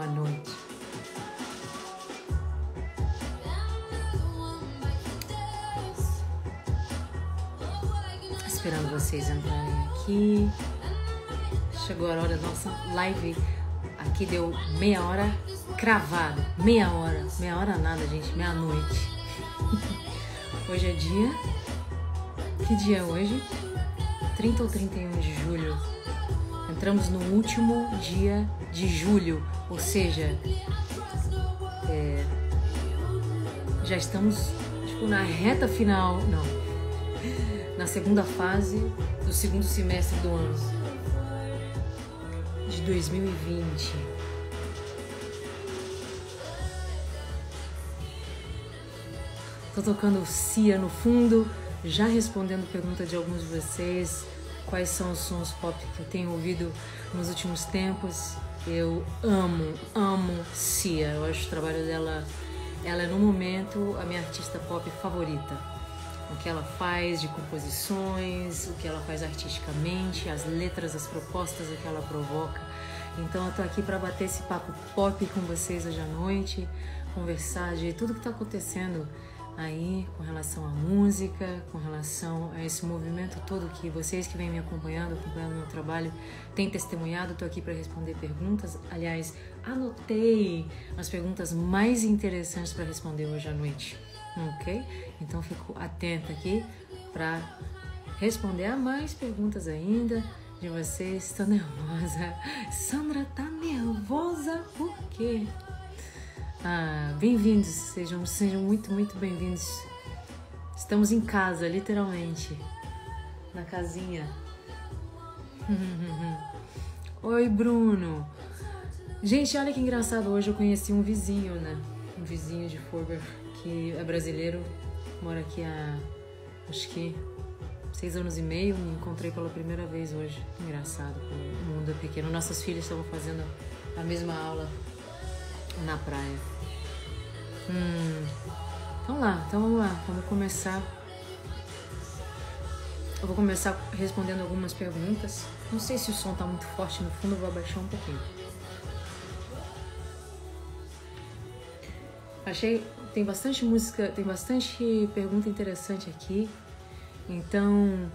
boa noite. Esperando vocês entrarem aqui. Chegou a hora da nossa live. Aqui deu meia hora cravada. Meia hora. Meia hora nada, gente. Meia-noite. Hoje é dia... Que dia é hoje? 30 ou 31 de julho. Entramos no último dia de julho. Ou seja... já estamos tipo, na reta final... Não. Na segunda fase do segundo semestre do ano de 2020. Tô tocando Sia no fundo, já respondendo pergunta de alguns de vocês, quais são os sons pop que eu tenho ouvido nos últimos tempos. Eu amo Sia, eu acho o trabalho dela, ela é no momento a minha artista pop favorita. O que ela faz de composições, o que ela faz artisticamente, as letras, as propostas, o que ela provoca. Então eu tô aqui para bater esse papo pop com vocês hoje à noite, conversar de tudo que tá acontecendo aí com relação à música, com relação a esse movimento todo que vocês que vêm me acompanhando, acompanhando meu trabalho, têm testemunhado. Tô aqui para responder perguntas. Aliás, anotei as perguntas mais interessantes para responder hoje à noite. Ok? Então fico atenta aqui para responder a mais perguntas ainda de vocês. Estou nervosa. Sandra tá nervosa por quê? Ah, bem-vindos, sejam muito bem-vindos. Estamos em casa, literalmente. Na casinha. Oi, Bruno. Gente, olha que engraçado. Hoje eu conheci um vizinho, né? Um vizinho de Forber, que é brasileiro, mora aqui há, acho que, 6 anos e meio, me encontrei pela primeira vez hoje. Engraçado, o mundo é pequeno. Nossas filhas estavam fazendo a mesma aula na praia. Então vamos lá, vamos começar. Eu vou começar respondendo algumas perguntas. Não sei se o som tá muito forte no fundo, eu vou abaixar um pouquinho. Achei... Tem bastante música, tem bastante pergunta interessante aqui, então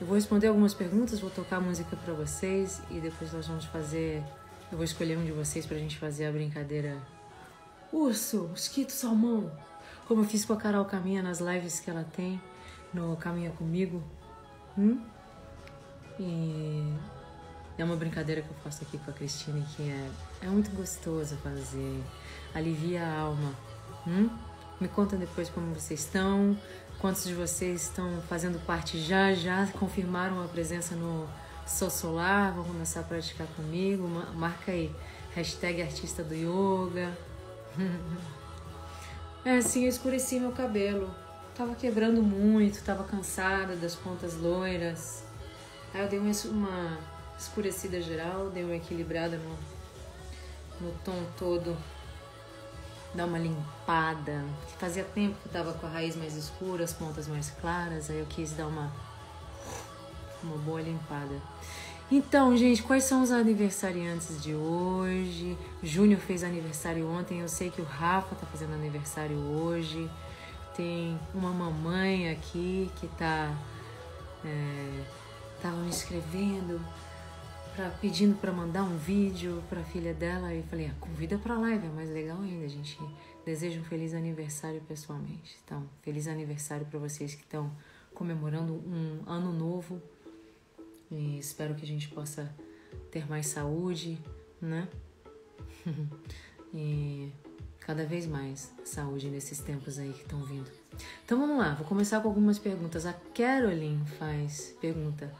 eu vou responder algumas perguntas, vou tocar música pra vocês e depois nós vamos fazer, eu vou escolher um de vocês pra gente fazer a brincadeira Urso, Mosquito, Salmão, como eu fiz com a Carol Caminha nas lives que ela tem, no Caminha Comigo, e é uma brincadeira que eu faço aqui com a Cristine que é muito gostoso fazer, alivia a alma. Me conta depois como vocês estão, quantos de vocês estão fazendo parte já confirmaram a presença no Sou Solar, vão começar a praticar comigo, marca aí, hashtag artista do yoga. É assim, eu escureci meu cabelo, tava quebrando muito, tava cansada das pontas loiras, aí eu dei uma escurecida geral, dei uma equilibrada no tom todo. Dar uma limpada, que fazia tempo que eu tava com a raiz mais escura, as pontas mais claras, aí eu quis dar uma boa limpada. Então, gente, quais são os aniversariantes de hoje? Júnior fez aniversário ontem, eu sei que o Rafa tá fazendo aniversário hoje. Tem uma mamãe aqui que tava me escrevendo, pedindo para mandar um vídeo para a filha dela e falei, convida para a live, é mais legal ainda, a gente deseja um feliz aniversário pessoalmente. Então, feliz aniversário para vocês que estão comemorando um ano novo e espero que a gente possa ter mais saúde, né? E cada vez mais saúde nesses tempos aí que estão vindo. Então vamos lá, vou começar com algumas perguntas. A Caroline pergunta,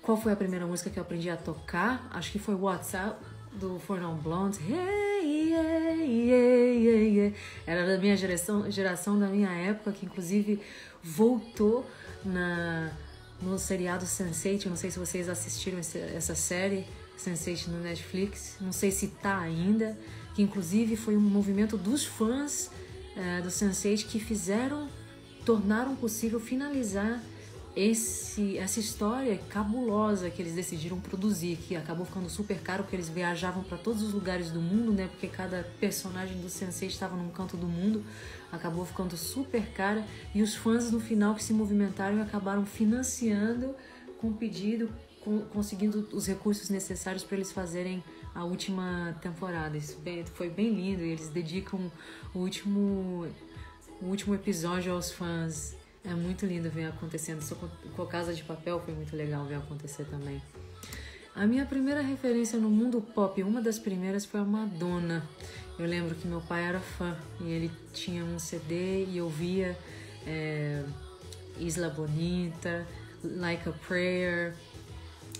qual foi a primeira música que eu aprendi a tocar? Acho que foi WhatsApp, do Four Non Blondes. Hey, yeah, yeah, yeah, yeah. Era da minha geração da minha época, que inclusive voltou no seriado Sense8. Não sei se vocês assistiram essa série, Sense8 no Netflix. Não sei se tá ainda. Que inclusive foi um movimento dos fãs do Sense8 que tornaram possível finalizar essa história cabulosa que eles decidiram produzir, que acabou ficando super caro porque eles viajavam para todos os lugares do mundo, né? Porque cada personagem do Sense8 estava num canto do mundo, acabou ficando super cara, e os fãs no final que se movimentaram e acabaram financiando com pedido, conseguindo os recursos necessários para eles fazerem a última temporada. Isso foi bem lindo, e eles dedicam o último episódio aos fãs. É muito lindo ver acontecendo. Só com a Casa de Papel foi muito legal ver acontecer também. A minha primeira referência no mundo pop, uma das primeiras, foi a Madonna. Eu lembro que meu pai era fã e ele tinha um CD e eu via Isla Bonita, Like a Prayer,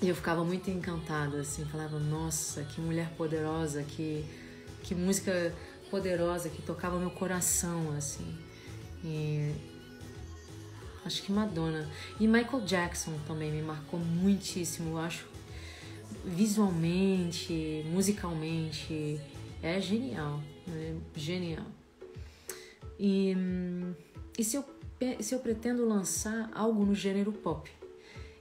e eu ficava muito encantada, assim, falava, nossa, que mulher poderosa, que música poderosa, que tocava meu coração, assim. E acho que Madonna. E Michael Jackson também me marcou muitíssimo, eu acho, visualmente, musicalmente, é genial, né? Genial. E se eu pretendo lançar algo no gênero pop?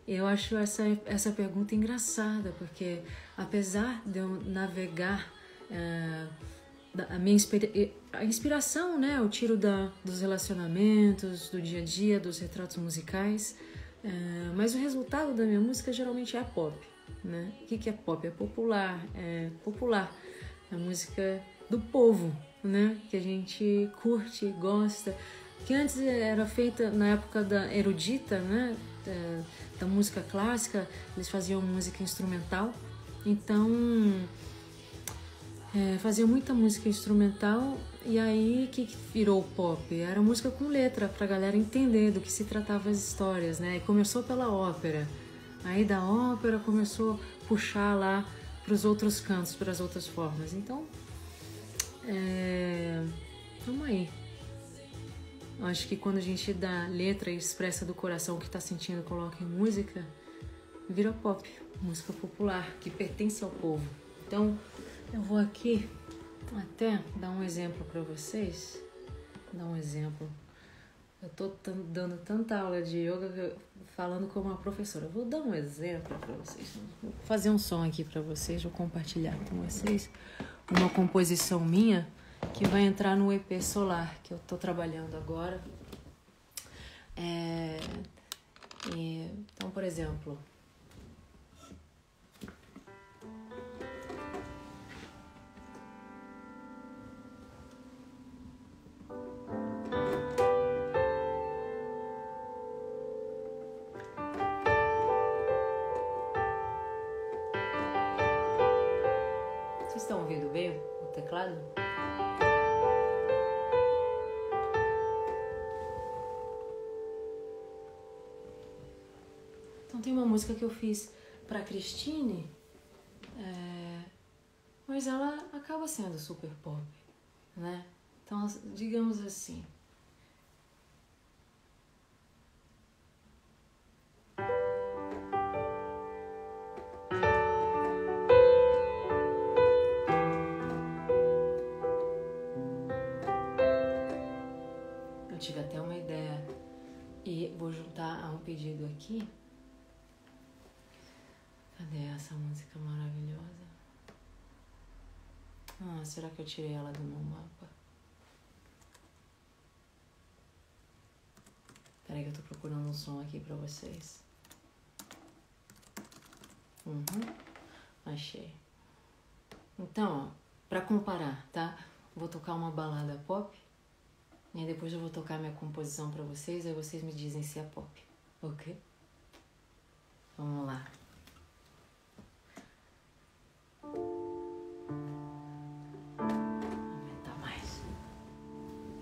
Eu acho essa pergunta engraçada, porque apesar de eu navegar a inspiração, né, eu tiro dos relacionamentos, do dia a dia, dos retratos musicais, mas o resultado da minha música geralmente é pop, né? O que é pop? É popular, é música do povo, né, que a gente curte, gosta, que antes era feita na época da erudita, né, da música clássica, eles faziam música instrumental, então faziam muita música instrumental, e aí o que virou pop? Era música com letra, pra galera entender do que se tratava as histórias, né, e começou pela ópera, aí da ópera começou a puxar lá pros outros cantos, pras outras formas, então vamos aí. Eu acho que quando a gente dá letra e expressa do coração o que está sentindo, coloca em música, vira pop, música popular, que pertence ao povo. Então, eu vou aqui até dar um exemplo para vocês. Vou dar um exemplo. Eu tô dando tanta aula de yoga, falando como uma professora. Eu vou dar um exemplo para vocês. Vou fazer um som aqui para vocês, vou compartilhar com vocês uma composição minha, que vai entrar no EP Solar, que eu tô trabalhando agora. Então, por exemplo, vocês estão ouvindo bem o teclado? Tem uma música que eu fiz pra Christine, mas ela acaba sendo super pop, né? Então, digamos assim. Eu tive até uma ideia e vou juntar a um pedido aqui. Cadê essa música maravilhosa? Ah, será que eu tirei ela do meu mapa? Peraí que eu tô procurando um som aqui pra vocês. Achei. Então, ó, pra comparar, tá? Vou tocar uma balada pop, e depois eu vou tocar minha composição pra vocês, aí vocês me dizem se é pop, ok? Vamos lá.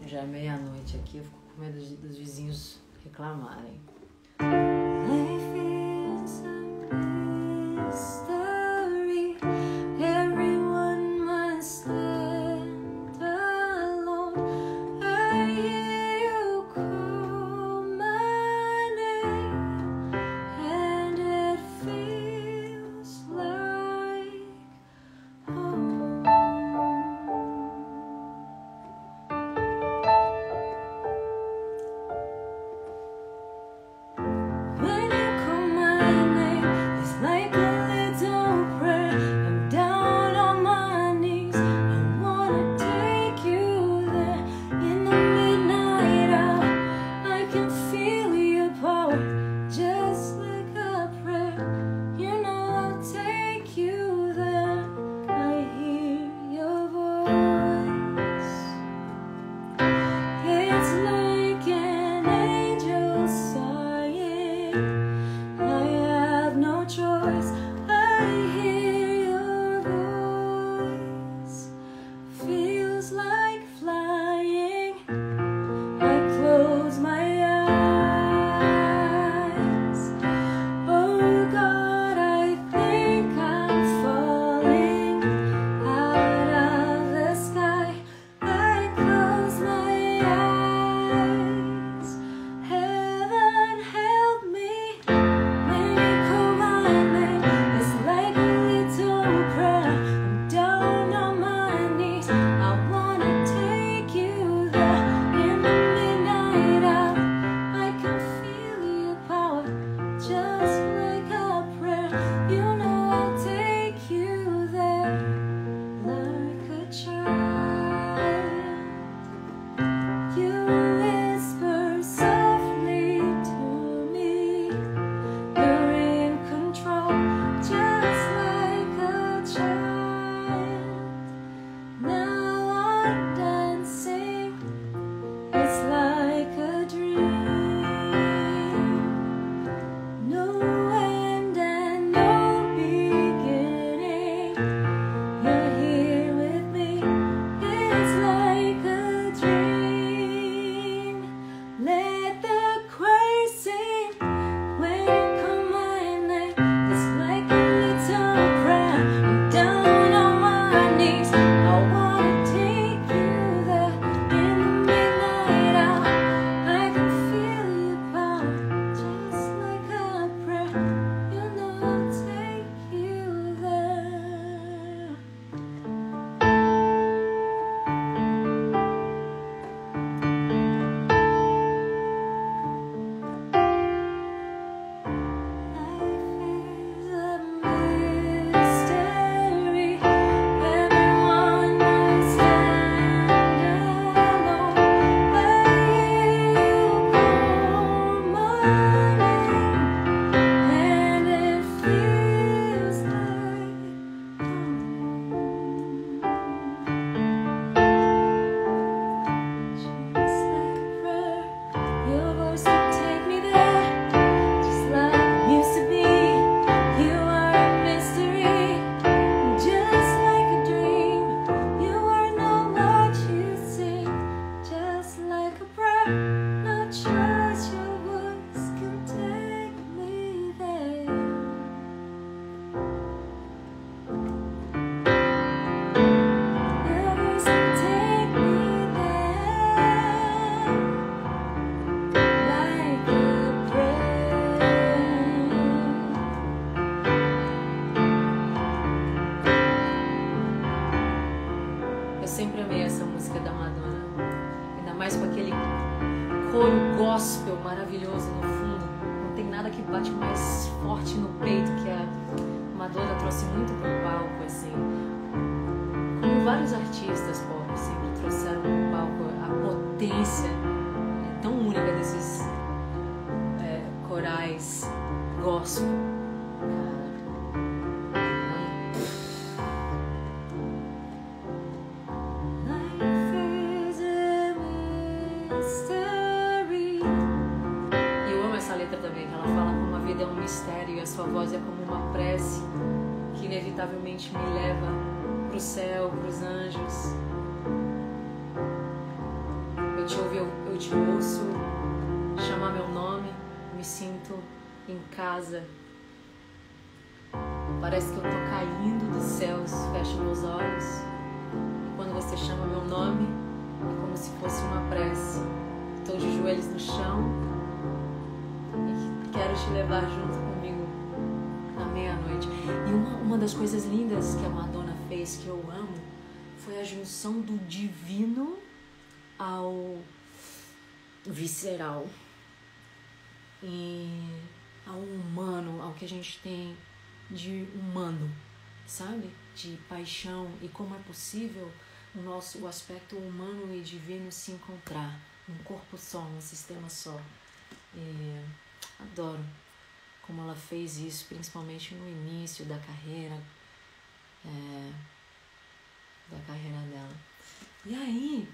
Já é meia-noite aqui, eu fico com medo dos vizinhos reclamarem. música da Madonna, ainda mais com aquele coro gospel maravilhoso no fundo. Não tem nada que bate mais forte no peito que a Madonna trouxe muito pro palco, assim. Como vários artistas pop sempre trouxeram pro palco a potência tão única desses corais gospel. Me leva pro céu, pros anjos. Eu te ouvi, eu te ouço chamar meu nome, me sinto em casa. Parece que eu tô caindo dos céus, fecho meus olhos. E quando você chama meu nome, é como se fosse uma prece. Estou de joelhos no chão e quero te levar junto comigo na meia-noite. E uma das coisas lindas que a Madonna fez, que eu amo, foi a junção do divino ao visceral, e ao humano, ao que a gente tem de humano, sabe? De paixão, e como é possível o nosso aspecto humano e divino se encontrar num corpo só, num sistema só. E adoro como ela fez isso, principalmente no início da carreira dela. E aí,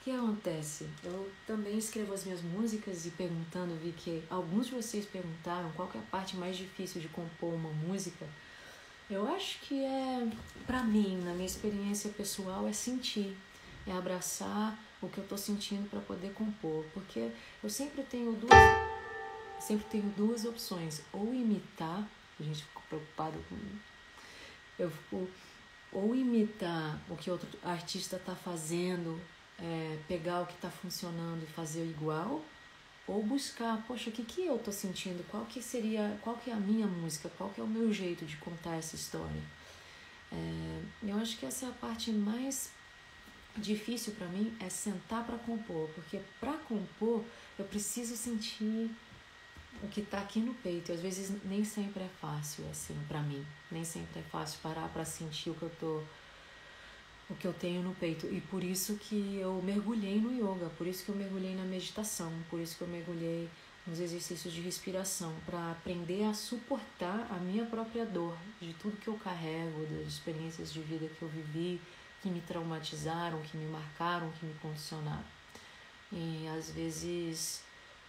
o que acontece? Eu também escrevo as minhas músicas e perguntando, vi que alguns de vocês perguntaram qual que é a parte mais difícil de compor uma música. Eu acho que é, pra mim, na minha experiência pessoal, é sentir, é abraçar o que eu tô sentindo pra poder compor, porque eu sempre tenho duas opções, ou imitar, a gente fica preocupado com ou imitar o que outro artista está fazendo, pegar o que está funcionando e fazer igual, ou buscar, poxa, o que eu estou sentindo, qual que é a minha música, qual que é o meu jeito de contar essa história. Eu acho que essa é a parte mais difícil para mim, é sentar para compor, porque para compor eu preciso sentir o que tá aqui no peito. Às vezes nem sempre é fácil, assim, pra mim. Nem sempre é fácil parar pra sentir o que eu tenho no peito. E por isso que eu mergulhei no yoga, por isso que eu mergulhei na meditação, por isso que eu mergulhei nos exercícios de respiração, pra aprender a suportar a minha própria dor, de tudo que eu carrego, das experiências de vida que eu vivi, que me traumatizaram, que me marcaram, que me condicionaram. E às vezes,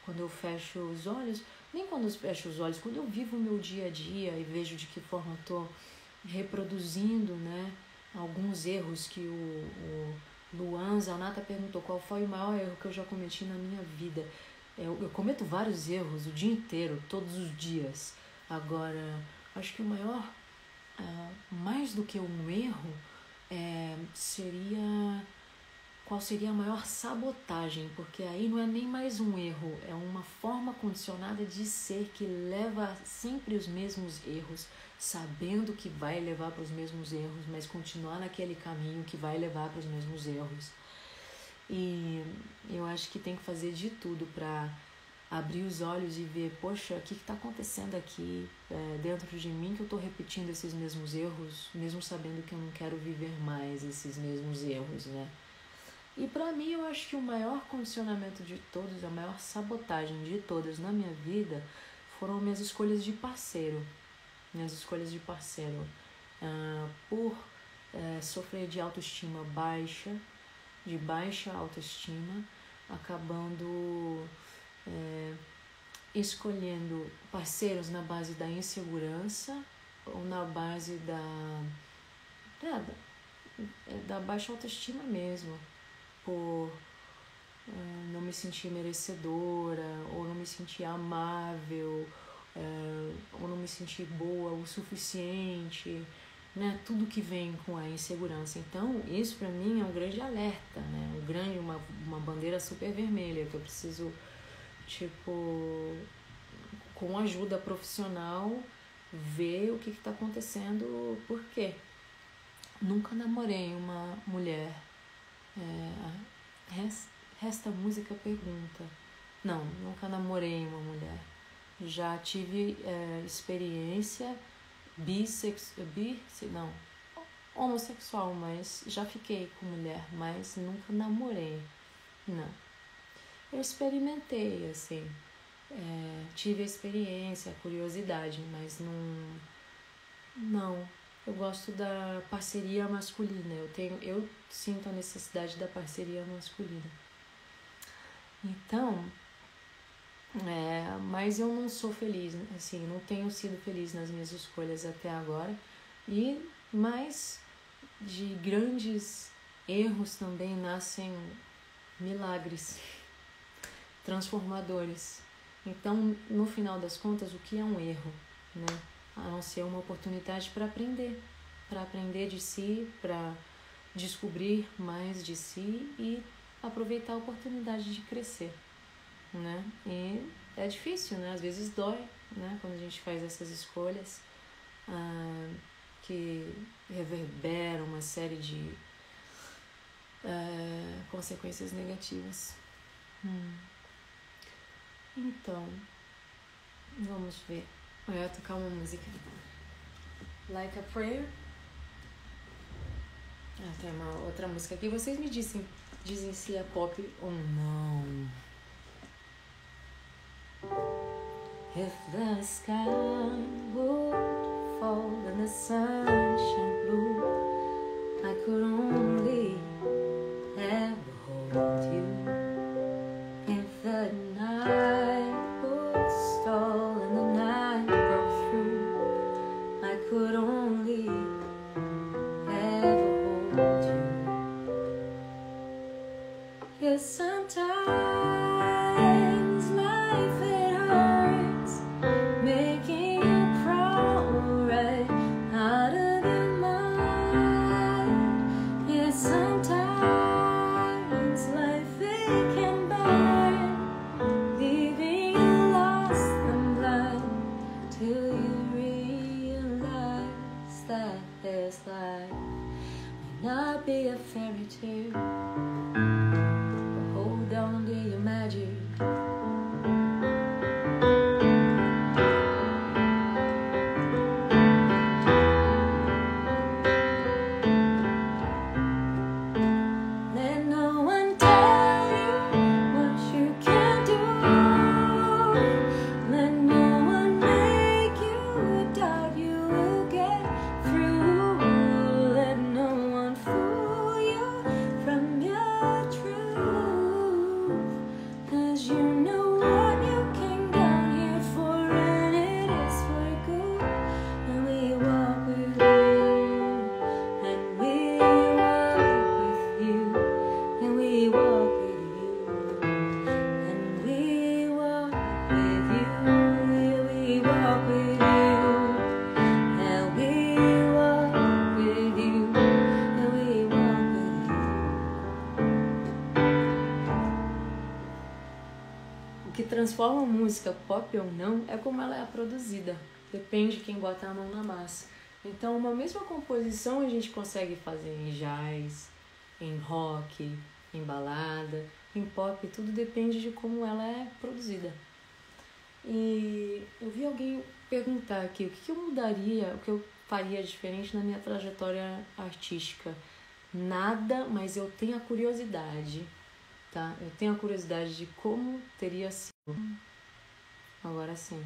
quando eu fecho os olhos, nem quando eu fecho os olhos, quando eu vivo o meu dia a dia e vejo de que forma eu estou reproduzindo, né, alguns erros que o Luan Zanata perguntou qual foi o maior erro que eu já cometi na minha vida. Eu cometo vários erros o dia inteiro, todos os dias. Agora, acho que o maior, mais do que um erro, seria... Qual seria a maior sabotagem? Porque aí não é nem mais um erro, é uma forma condicionada de ser que leva sempre os mesmos erros, sabendo que vai levar para os mesmos erros, mas continuar naquele caminho que vai levar para os mesmos erros. E eu acho que tem que fazer de tudo para abrir os olhos e ver, poxa, o que está acontecendo aqui dentro de mim, que eu estou repetindo esses mesmos erros, mesmo sabendo que eu não quero viver mais esses mesmos erros, né? E pra mim, eu acho que o maior condicionamento de todos, a maior sabotagem de todas na minha vida foram minhas escolhas de parceiro. Por sofrer de autoestima baixa, de baixa autoestima, acabando escolhendo parceiros na base da insegurança ou na base da baixa autoestima mesmo, por não me sentir merecedora, ou não me sentir amável, ou não me sentir boa o suficiente, né? Tudo que vem com a insegurança. Então, isso pra mim é um grande alerta, né? Uma bandeira super vermelha, que eu preciso, com ajuda profissional, ver o que tá acontecendo, por quê? Nunca namorei uma mulher Resta música pergunta. Não, nunca namorei uma mulher. Já tive experiência homossexual, mas já fiquei com mulher, mas nunca namorei, não. Eu experimentei, assim, tive a experiência, a curiosidade, mas não. Eu gosto da parceria masculina, eu sinto a necessidade da parceria masculina. Então, mas eu não sou feliz, assim, não tenho sido feliz nas minhas escolhas até agora. Mas de grandes erros também nascem milagres transformadores. Então, no final das contas, o que é um erro, né? A não ser uma oportunidade para aprender de si, para descobrir mais de si e aproveitar a oportunidade de crescer, né? E é difícil, né? Às vezes dói, né? Quando a gente faz essas escolhas que reverberam uma série de consequências negativas. Então, vamos ver. Eu ia tocar uma música. Like a Prayer. Tem uma outra música aqui. Vocês me dizem se é pop ou não. If the sky would fall and the sunshine blew, I could only ever hold you. If the night would stall and the night broke through, I could only ever hold you. Yes, sometimes. Be a fairy tale, but hold on to your magic. Transforma a música pop ou não é como ela é produzida, depende de quem bota a mão na massa. Então, uma mesma composição a gente consegue fazer em jazz, em rock, em balada, em pop, tudo depende de como ela é produzida. E eu vi alguém perguntar aqui, o que eu mudaria, o que eu faria diferente na minha trajetória artística? Nada, mas eu tenho a curiosidade. Tá? Eu tenho a curiosidade de como teria sido. Agora sim.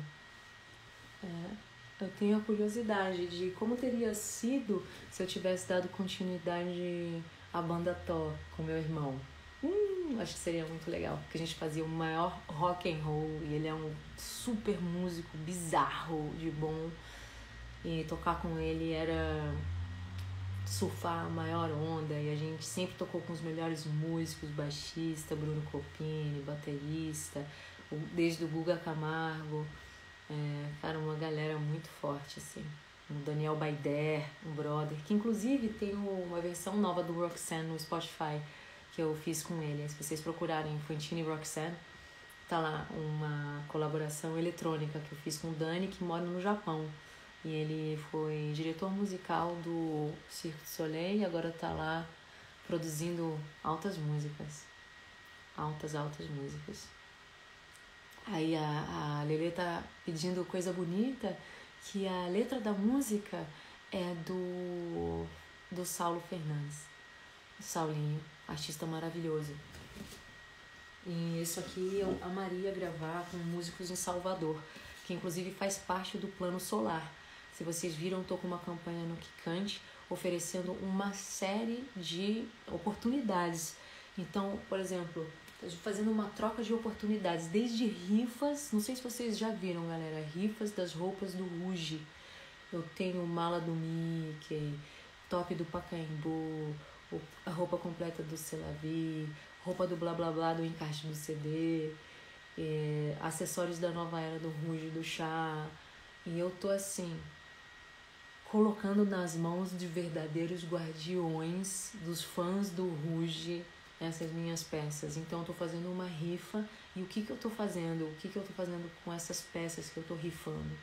Eu tenho a curiosidade de como teria sido se eu tivesse dado continuidade à banda Tho com meu irmão. Acho que seria muito legal, porque a gente fazia o maior rock and roll e ele é um super músico bizarro de bom. E tocar com ele era surfar a maior onda, e a gente sempre tocou com os melhores músicos, baixista, Bruno Copini, baterista, desde o Guga Camargo, cara, uma galera muito forte, assim, o Daniel Baider, um brother, que inclusive tem uma versão nova do Roxanne no Spotify, que eu fiz com ele, se vocês procurarem Fantine Roxanne, tá lá, uma colaboração eletrônica que eu fiz com o Dani, que mora no Japão. E ele foi diretor musical do Cirque du Soleil e agora tá lá produzindo altas músicas. Altas músicas. Aí a Lelê tá pedindo coisa bonita, que a letra da música é do Saulo Fernandes. O Saulinho, artista maravilhoso. E isso aqui eu amaria gravar com músicos em Salvador, que inclusive faz parte do Plano Solar. Se vocês viram, estou com uma campanha no Kikante oferecendo uma série de oportunidades. Então, por exemplo, estou fazendo uma troca de oportunidades, desde rifas, não sei se vocês já viram, galera, rifas das roupas do Rouge. Eu tenho mala do Mickey, top do Pacaembu, a roupa completa do Selavi, roupa do blá blá blá do encaixe do CD, acessórios da nova era do Rouge, do chá. E eu tô assim, colocando nas mãos de verdadeiros guardiões dos fãs do Rouge essas minhas peças. Então eu tô fazendo uma rifa. E o que eu tô fazendo? O que eu tô fazendo com essas peças que eu tô rifando?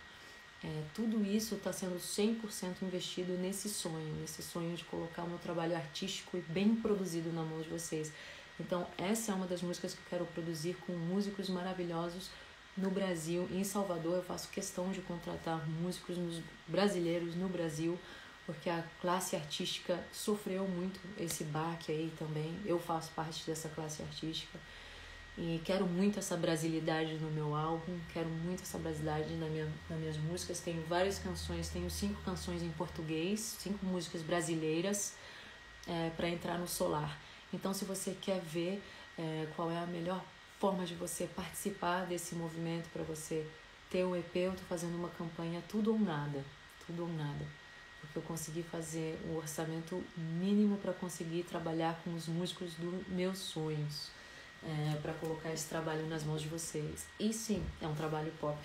Tudo isso tá sendo 100% investido nesse sonho de colocar o meu trabalho artístico e bem produzido na mão de vocês. Então essa é uma das músicas que eu quero produzir com músicos maravilhosos no Brasil. Em Salvador eu faço questão de contratar músicos brasileiros no Brasil, porque a classe artística sofreu muito esse baque aí também. Eu faço parte dessa classe artística e quero muito essa brasilidade no meu álbum, quero muito essa brasilidade nas minhas músicas. Tenho várias canções, tenho 5 canções em português, 5 músicas brasileiras para entrar no Solar. Então, se você quer ver qual é a melhor forma de você participar desse movimento, para você ter um EP, eu tô fazendo uma campanha tudo ou nada. Porque eu consegui fazer um orçamento mínimo para conseguir trabalhar com os músicos dos meus sonhos, para colocar esse trabalho nas mãos de vocês. E sim, é um trabalho pop,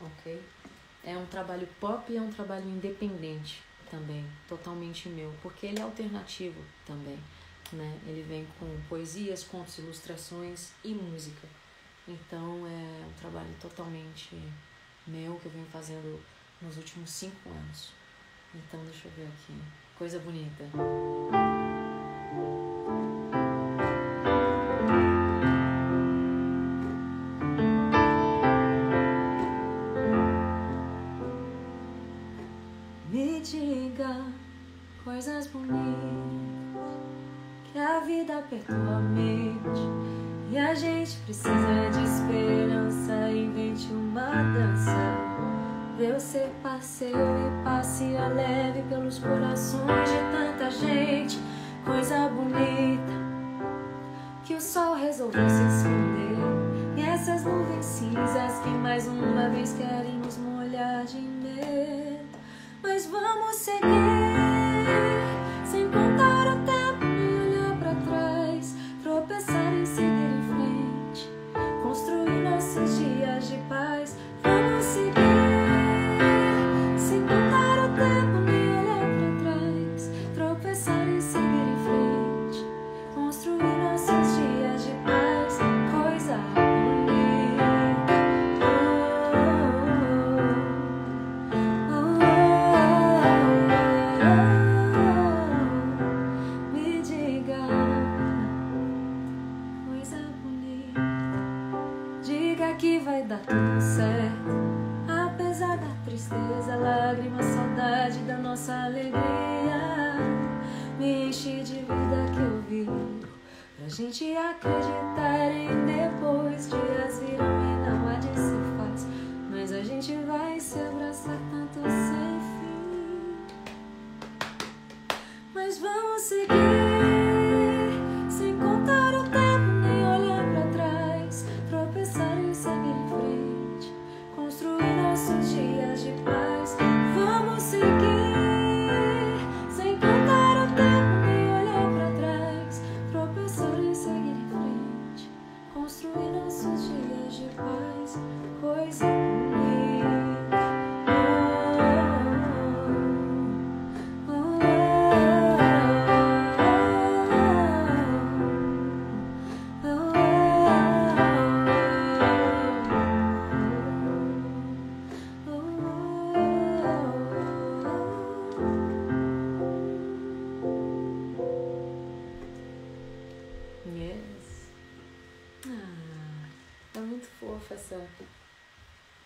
ok? É um trabalho pop e é um trabalho independente também, totalmente meu, porque ele é alternativo também, né? Ele vem com poesias, contos, ilustrações e música. Então é um trabalho totalmente meu que eu venho fazendo nos últimos 5 anos. Então, deixa eu ver aqui. Coisa bonita. Me diga coisas bonitas, que a vida apertou a mente e a gente precisa de esperança. Invente uma dança pra eu ser parceiro e passeia leve pelos corações de tanta gente. Coisa bonita que o sol resolveu se esconder, e essas nuvens cinzas que mais uma vez querem nos molhar de medo. Mas vamos seguir sem contar o tempo, olhar pra trás, tropeçar e seguir em frente, construir nossos dias de paz. Vamos seguir dias de paz, coisa bonita.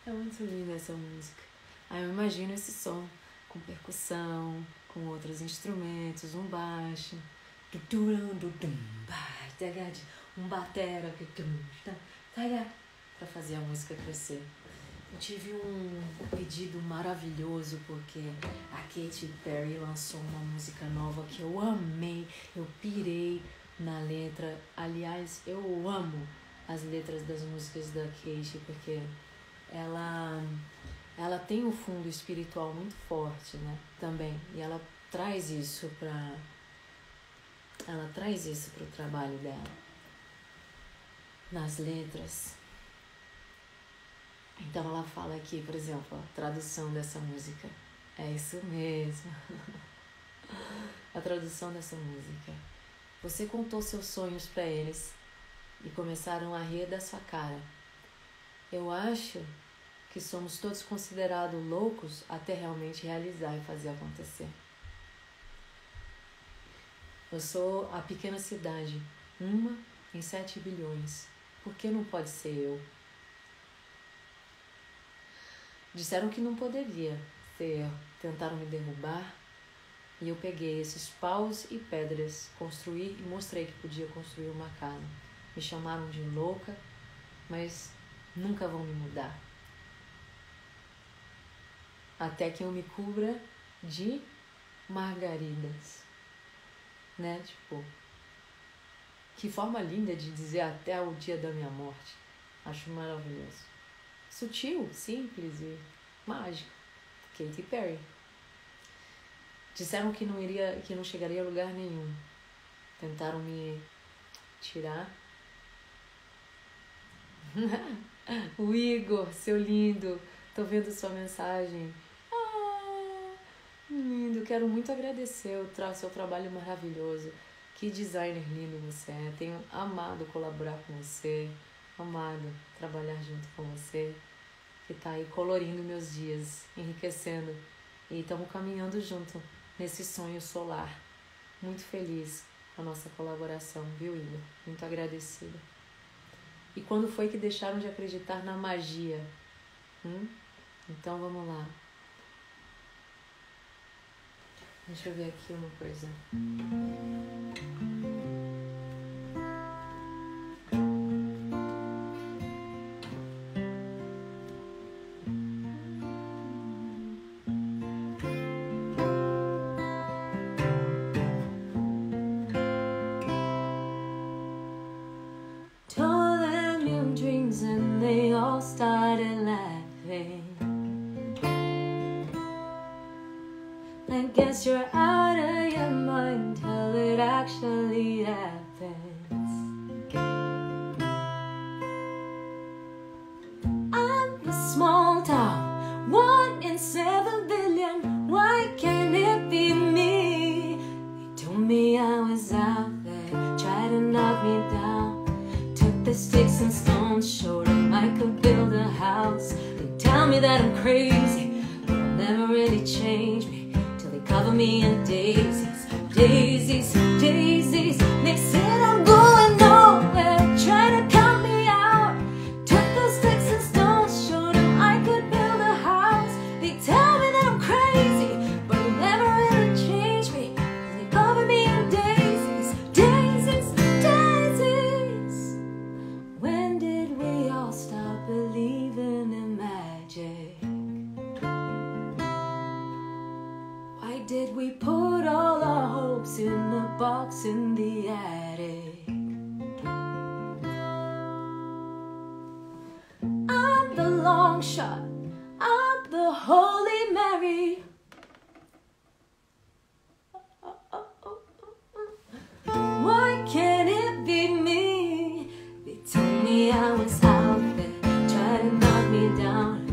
É muito linda essa música. Aí eu imagino esse som com percussão, com outros instrumentos, um baixo, um batera, para fazer a música crescer. Eu tive um pedido maravilhoso porque a Katy Perry lançou uma música nova que eu amei, eu pirei na letra. Aliás, eu amo as letras das músicas da Katy porque ela tem um fundo espiritual muito forte, né? Também. E ela traz isso pro trabalho dela nas letras. Então ela fala aqui, por exemplo, a tradução dessa música. É isso mesmo. A tradução dessa música. Você contou seus sonhos para eles e começaram a rir da sua cara. Eu acho que somos todos considerados loucos até realmente realizar e fazer acontecer. Eu sou a pequena cidade, 1 em 7 bilhões. Por que não pode ser eu? Disseram que não poderia ser, tentaram me derrubar e eu peguei esses paus e pedras, construí e mostrei que podia construir uma casa. Me chamaram de louca, mas nunca vão me mudar. Até que eu me cubra de margaridas, né? Tipo, que forma linda de dizer até o dia da minha morte. Acho maravilhoso. Sutil, simples e mágico. Katy Perry. Disseram que não chegaria a lugar nenhum. Tentaram me tirar. O Igor, seu lindo. Tô vendo sua mensagem. Ah, lindo. Quero muito agradecer o seu trabalho maravilhoso. Que designer lindo você é. Tenho amado colaborar com você. Amado trabalhar junto com você, que tá aí colorindo meus dias, enriquecendo, e estamos caminhando junto nesse sonho solar. Muito feliz com a nossa colaboração, viu, Igor? Muito agradecida. E quando foi que deixaram de acreditar na magia? Então vamos lá. Deixa eu ver aqui uma coisa. You're out of your mind till it actually happens. I'm a small town, 1 in 7 billion. Why can't it be me? They told me I was out there, tried to knock me down. Took the sticks and stones, showed them I could build a house. They tell me that I'm crazy, but they'll never really change me. Cover me in daisies, daisies, daisies. They said I'm going nowhere, trying to count me out. Took those sticks and stones, showed them I could build a house. They tell me that I'm crazy, but they never really change me. They cover me in daisies, daisies, daisies. When did we all stop believing in magic? Did we put all our hopes in a box in the attic? I'm the long shot, I'm the Holy Mary. Why can't it be me? They told me I was out there, tried to knock me down.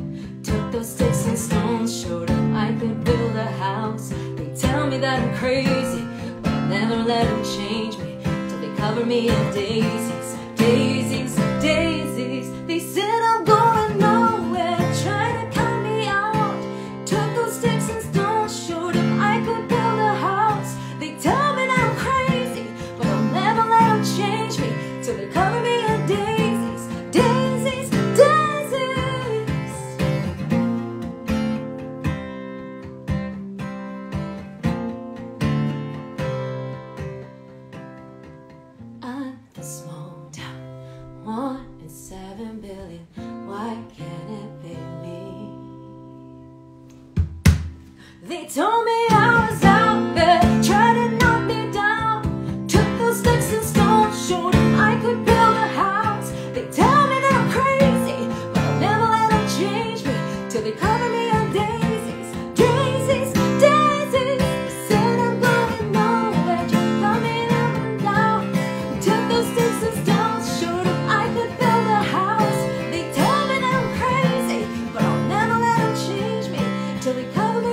Took those sticks and stones, showed them I could build a house. Tell me that I'm crazy, but I'll never let them change me till they cover me in daisies, daisies, daisies. They said I'm going nowhere, trying to cut me out. Took those sticks and stones, showed them I could build a house. They tell me that I'm crazy, but I'll never let them change me till they cover me in daisies, daisies, daisies. They told me I was out there, tried to knock me down. Took those sticks and stones, showed I could build a house. They tell me that I'm crazy, but I'll never let them change me till they cover me on daisies, daisies, daisies. They said I'm going nowhere, just coming up and down. Took those sticks and stones, showed I could build a house. They tell me that I'm crazy, but I'll never let them change me till they cover me.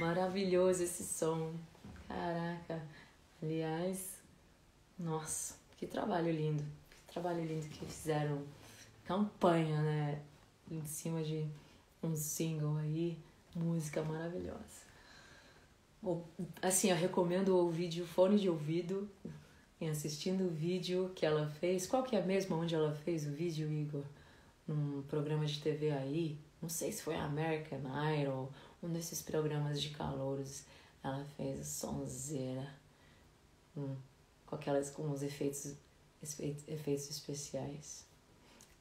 Maravilhoso esse som, caraca, aliás, nossa, que trabalho lindo que fizeram, campanha, né, em cima de um single aí, música maravilhosa. Bom, assim, eu recomendo ouvir de fone de ouvido, e assistindo o vídeo que ela fez, qual que é mesmo onde ela fez o vídeo, Igor? Num programa de TV aí, não sei se foi American Idol, um desses programas de calouros, ela fez a sonzeira com aquelas, com os efeitos especiais.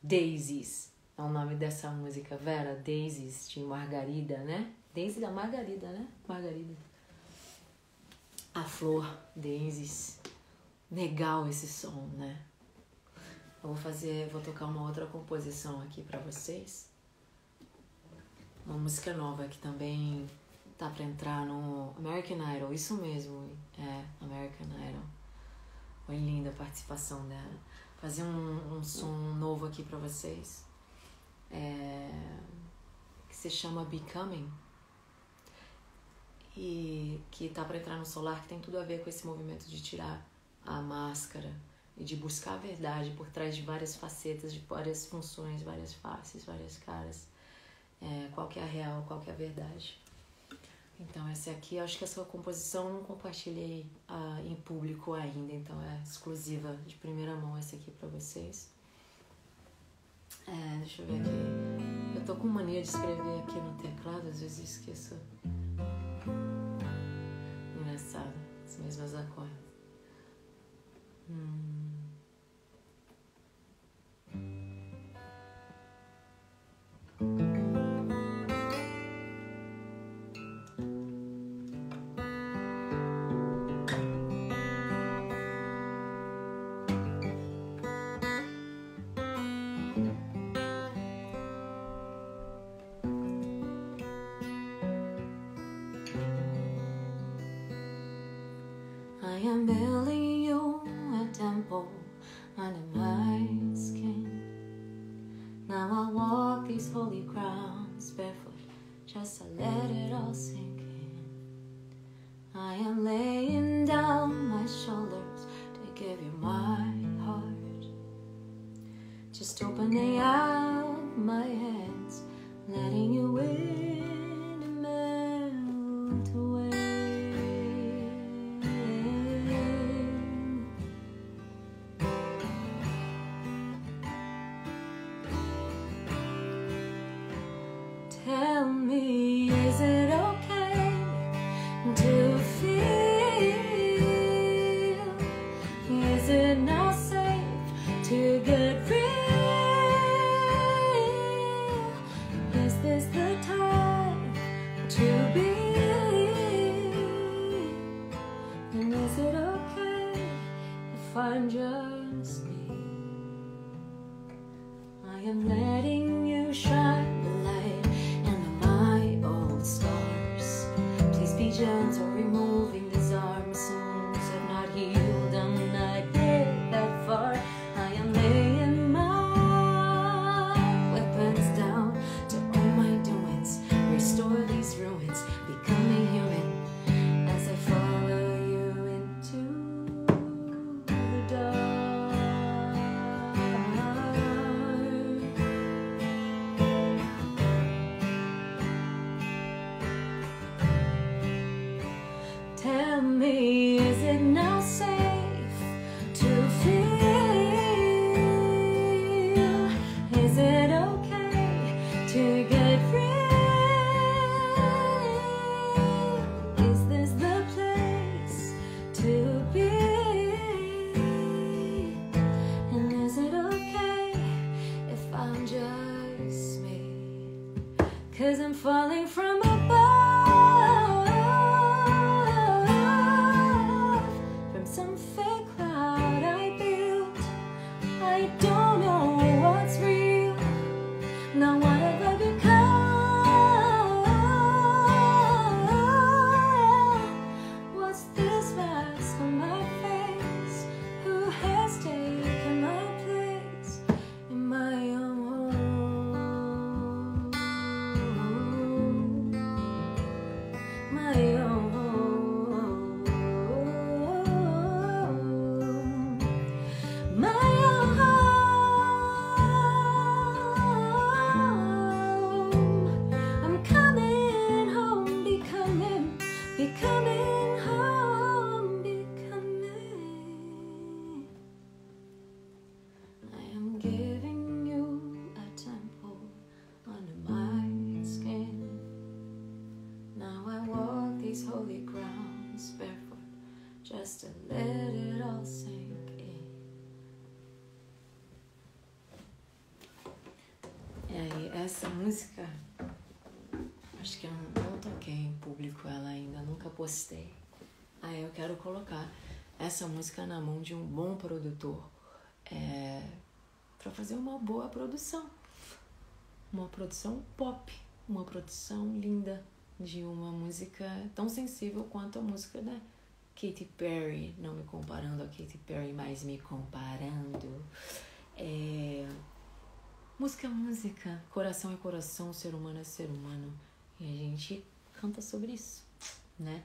Daisies é o nome dessa música, Vera. Daisies de Margarida, né? Daisy da Margarida, né? Margarida. A flor, Daisies. Legal esse som, né? Eu vou fazer, vou tocar uma outra composição aqui pra vocês. Uma música nova que também tá pra entrar no American Idol, isso mesmo, é, American Idol. Foi linda a participação dela. Fazer um som novo aqui pra vocês, que se chama Becoming, e que tá pra entrar no Solar, que tem tudo a ver com esse movimento de tirar a máscara e de buscar a verdade por trás de várias facetas, de várias funções, várias faces, várias caras. Qual que é a real, qual que é a verdade. Então essa aqui, acho que essa composição eu não compartilhei em público ainda, então é exclusiva de primeira mão essa aqui pra vocês. Deixa eu ver aqui, eu tô com mania de escrever aqui no teclado, às vezes esqueço. Engraçado, as mesmas acordes. I'm building you a temple under my skin. Now I walk these holy grounds barefoot, just to let it all sink in. I am laying down my shoulders to give you my heart. Just opening out my hands, letting you in and melt away. 'Cause I'm falling from above, from some fake cloud I built. I don't know what's real, not what I've ever become. What's this mask on my face? Who has taken my place in my own home? My own home, my own home. I'm coming home, becoming home, becoming. I am giving you a temple under my skin. Now I walk these holy grounds barefoot, just to let it all sink in. E aí, essa música, acho que eu não toquei em público ela ainda, nunca postei. Aí eu quero colocar essa música na mão de um bom produtor, pra fazer uma boa produção. Uma produção pop, uma produção linda, de uma música tão sensível quanto a música da Katy Perry, não me comparando a Katy Perry, mas me comparando. Música é música, coração é coração, ser humano é ser humano, e a gente canta sobre isso, né?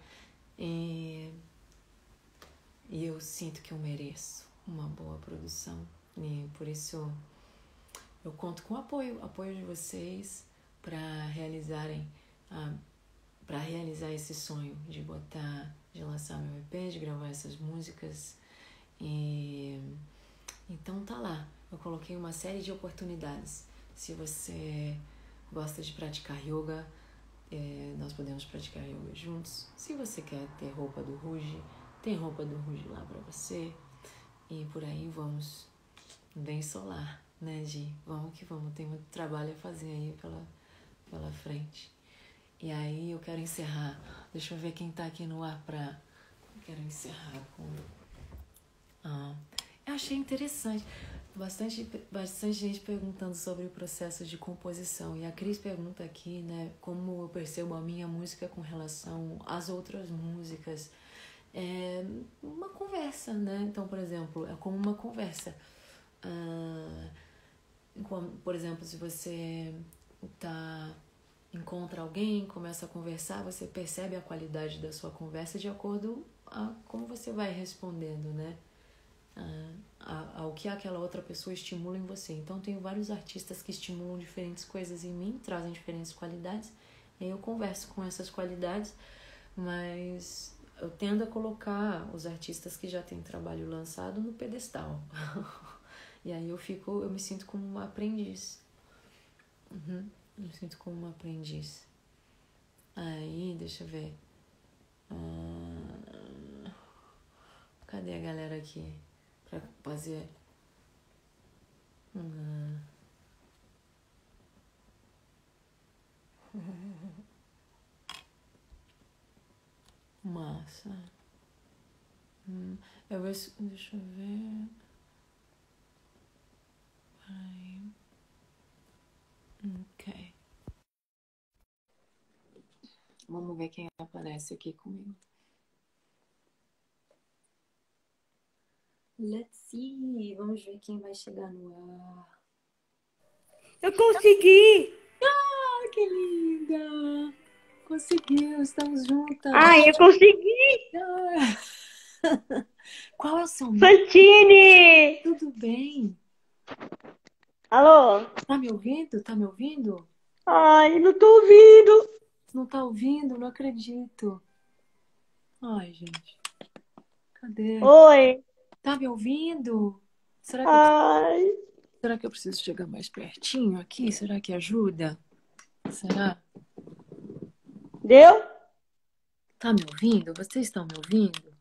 E eu sinto que eu mereço uma boa produção, e por isso eu conto com o apoio de vocês para realizarem para realizar esse sonho de botar, de lançar meu EP, de gravar essas músicas. E então tá lá, eu coloquei uma série de oportunidades. Se você gosta de praticar yoga, nós podemos praticar yoga juntos. Se você quer ter roupa do Rouge, tem roupa do Rouge lá pra você. E por aí vamos, bem solar, né, Gi? Vamos que vamos, tem muito trabalho a fazer aí pela frente. E aí eu quero encerrar, deixa eu ver quem tá aqui no ar pra... Eu quero encerrar com... Eu achei interessante, bastante gente perguntando sobre o processo de composição. E a Cris pergunta aqui, né, como eu percebo a minha música com relação às outras músicas. É uma conversa, né? Então, por exemplo, é como uma conversa. Por exemplo, se você tá... encontra alguém, começa a conversar, você percebe a qualidade da sua conversa de acordo a como você vai respondendo, né? Ao que aquela outra pessoa estimula em você. Então, tem vários artistas que estimulam diferentes coisas em mim, trazem diferentes qualidades, e aí eu converso com essas qualidades, mas eu tendo a colocar os artistas que já têm trabalho lançado no pedestal. E aí eu me sinto como uma aprendiz. Me sinto como uma aprendiz. Aí, deixa eu ver. Cadê a galera aqui? Pra fazer... Massa. Eu vou... Deixa eu ver... Peraí... Ok. Vamos ver quem aparece aqui comigo. Let's see. Vamos ver quem vai chegar no ar. Eu consegui! Ah, que linda! Conseguiu, estamos juntas. Ai, eu consegui! Ah. Qual é o seu nome? Fantine! Tudo bem? Alô? Tá me ouvindo? Tá me ouvindo? Ai, não tô ouvindo. Não tá ouvindo? Não acredito. Ai, gente. Cadê? Oi. Tá me ouvindo? Será que eu preciso chegar mais pertinho aqui? Será que ajuda? Será? Deu? Tá me ouvindo? Vocês estão me ouvindo?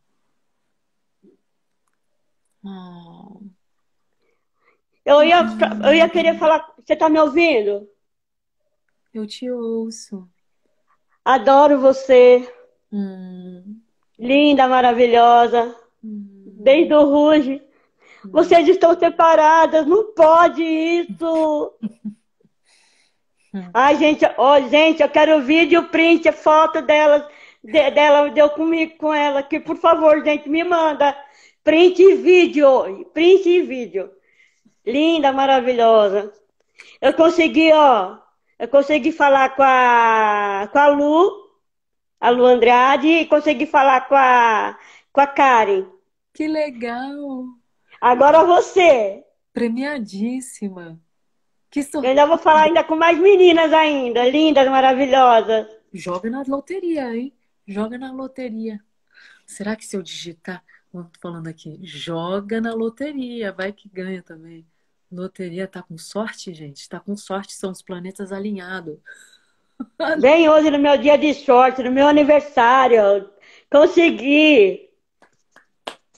Eu ia querer falar... Você tá me ouvindo? Eu te ouço. Adoro você. Linda, maravilhosa. Desde o Rouge. Vocês estão separadas. Não pode isso. Ai, gente, ó, gente, eu quero vídeo, print, foto delas, dela comigo com ela. Que, por favor, gente, me manda. Print e vídeo. Print e vídeo. Linda, maravilhosa. Eu consegui, ó. Eu consegui falar com a Lu. A Lu Andrade. E consegui falar com a Karen. Que legal. Agora você. Premiadíssima. Que surpresa. Eu ainda vou falar ainda com mais meninas ainda. Lindas, maravilhosas. Joga na loteria, hein? Joga na loteria. Será que se eu digitar... Tô falando aqui, joga na loteria, vai que ganha também. Loteria tá com sorte, gente? Tá com sorte, são os planetas alinhados. Bem, hoje no meu dia de sorte, no meu aniversário, consegui.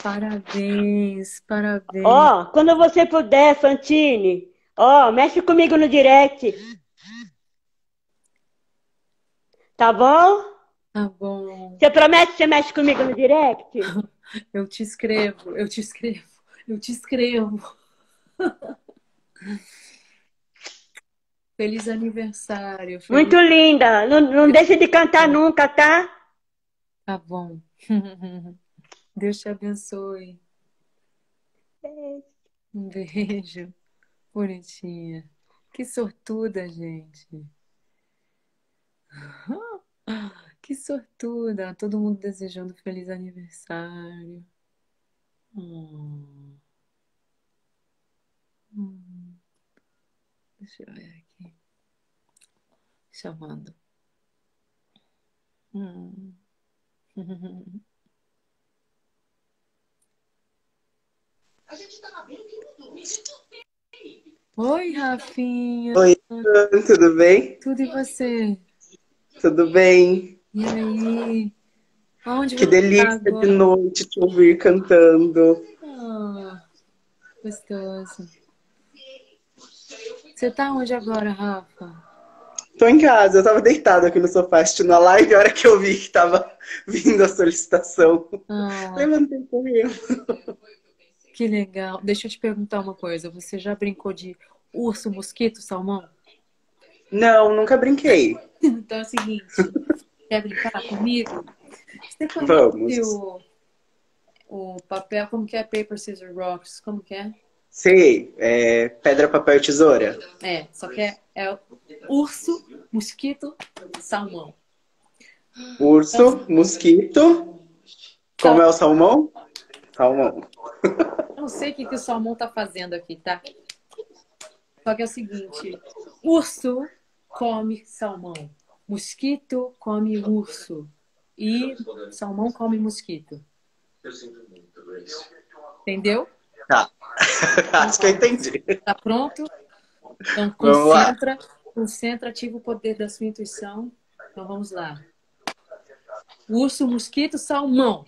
Parabéns, parabéns. Ó, quando você puder, Fantine, ó, mexe comigo no direct. Tá bom? Tá bom. Você promete que você mexe comigo no direct? Eu te escrevo, eu te escrevo, eu te escrevo. Feliz aniversário. Feliz... Muito linda. Não deixa de cantar nunca, tá? Tá bom. Deus te abençoe. Beijo. Um beijo. Bonitinha. Que sortuda, gente. Que sortuda, todo mundo desejando feliz aniversário. Deixa eu ver aqui. Chamando. A gente tava bem lindo. Me desculpei. Oi, Rafinha. Oi, tudo bem? Tudo e você? Tudo bem. E aí? Aonde que delícia de noite te ouvir cantando. Ah, gostoso. Você tá onde agora, Rafa? Tô em casa, eu tava deitada aqui no sofá assistindo a live, a hora que eu vi que tava vindo a solicitação. Ah. Levantei correndo. Que legal. Deixa eu te perguntar uma coisa, você já brincou de urso, mosquito, salmão? Não, nunca brinquei. Então é o seguinte... Quer brincar comigo? Você conhece o papel, como que é? Paper, Scissors, Rocks, como que é? Sei, é pedra, papel e tesoura. É, só que é urso, mosquito, salmão. Urso, mosquito, como é o salmão? Salmão. Eu não sei o que o salmão tá fazendo aqui, tá? Só que é o seguinte, urso come salmão. Mosquito come urso e salmão come mosquito. Entendeu? Tá. Acho que eu entendi. Tá pronto? Então concentra, ativa o poder da sua intuição. Então vamos lá. Urso, mosquito, salmão.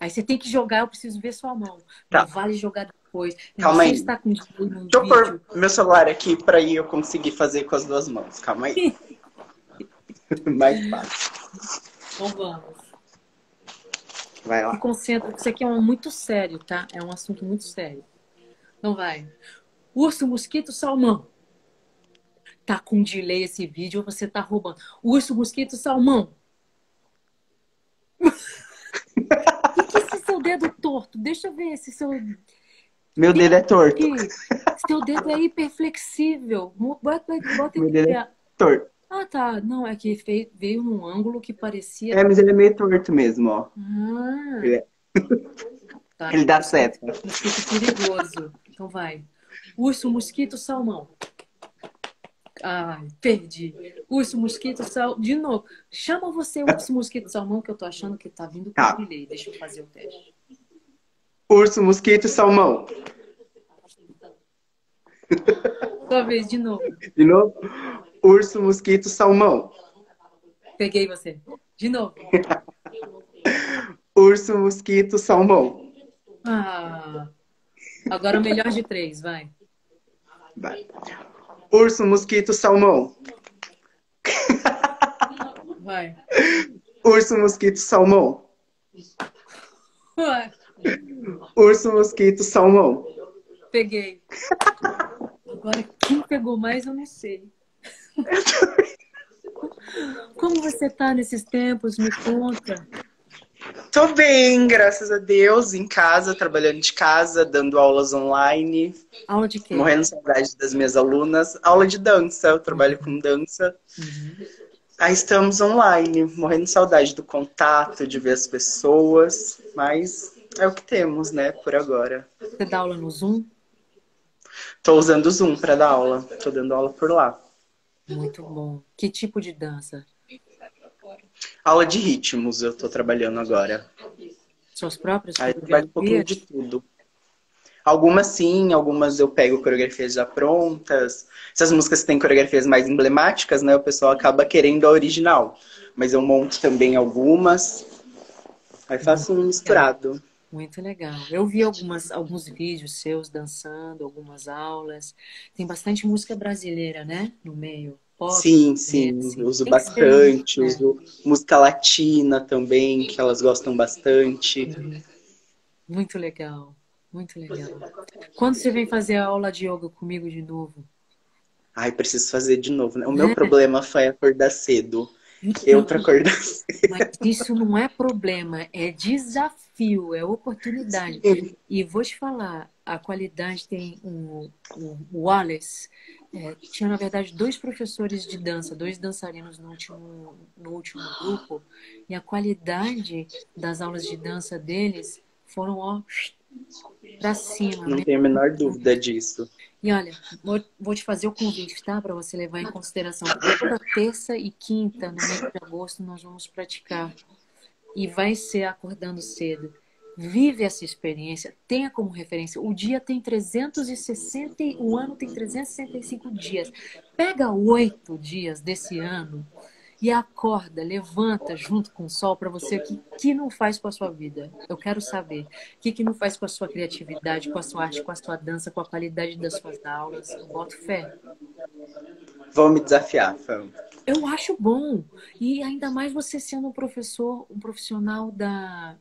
Aí você tem que jogar, eu preciso ver sua mão. Tá. Não vale jogar depois. Calma aí. Está com... Deixa eu pôr meu celular aqui para eu conseguir fazer com as duas mãos. Calma aí. Mais fácil. Então vamos. Vai lá. Se concentra, porque isso aqui é muito sério, tá? É um assunto muito sério. Então vai. Urso, mosquito, salmão. Tá com delay esse vídeo ou você tá roubando? Urso, mosquito, salmão. O que é esse seu dedo torto? Deixa eu ver esse seu... Meu dedo é torto. Aqui. Seu dedo é hiperflexível. Bota meu dedo é torto. Ah, tá. Não, é que veio num ângulo que parecia... É, mas ele é meio torto mesmo, ó. Ah. É. Tá. Ele dá certo. Perigoso. Então vai. Urso, mosquito, salmão. Ai, perdi. Urso, mosquito, salmão. De novo. Chama você urso, mosquito, salmão, que eu tô achando que tá vindo com delay. Deixa eu fazer o teste. Urso, mosquito, salmão. Sua vez, de novo. De novo? Urso, mosquito, salmão. Peguei você. De novo. Urso, mosquito, salmão. Ah, agora o melhor de três, vai. Urso, mosquito, salmão. Vai. Urso, mosquito, salmão. Ué. Urso, mosquito, salmão. Peguei. Agora, quem pegou mais, eu não sei. Como você tá nesses tempos? Me conta. Tô bem, graças a Deus. Em casa, trabalhando de casa, dando aulas online. Aula de quê? Morrendo de saudade das minhas alunas. Aula de dança, eu trabalho com dança. Uhum. Aí estamos online, morrendo de saudade do contato, de ver as pessoas. Mas é o que temos, né, por agora. Você dá aula no Zoom? Tô usando o Zoom pra dar aula. Tô dando aula por lá. Muito bom. Que tipo de dança? Aula de ritmos eu tô trabalhando agora. Suas próprias coreografias? Aí eu trabalho um pouquinho de tudo. Algumas sim, algumas eu pego coreografias já prontas. Essas músicas que têm coreografias mais emblemáticas, né? O pessoal acaba querendo a original. Mas eu monto também algumas. Aí faço um misturado. Muito legal. Eu vi alguns vídeos seus dançando, algumas aulas. Tem bastante música brasileira, né? No meio. Sim, sim, uso bastante, uso música latina também, que elas gostam bastante. Muito legal, muito legal. Quando você vem fazer a aula de yoga comigo de novo? Ai, preciso fazer de novo, né? O meu problema foi acordar cedo. Eu pra acordar cedo. Mas isso não é problema, é desafio, é oportunidade. Sim. E vou te falar, a qualidade tem um Wallace... tinha, na verdade, dois professores de dança, dois dançarinos no último grupo, e a qualidade das aulas de dança deles foram, ó, pra cima. Não tenho a menor dúvida disso. E olha, vou te fazer o convite, tá? Pra você levar em consideração. Toda terça e quinta, no mês de agosto, nós vamos praticar. E vai ser acordando cedo. Vive essa experiência, tenha como referência. O dia tem 360, o ano tem 365 dias. Pega 8 dias desse ano e acorda, levanta junto com o sol para você. O que não faz com a sua vida? Eu quero saber. O que não faz com a sua criatividade, com a sua arte, com a sua dança, com a qualidade das suas aulas? Eu boto fé. Vão me desafiar, fam. Eu acho bom. E ainda mais você sendo um professor, um profissional da...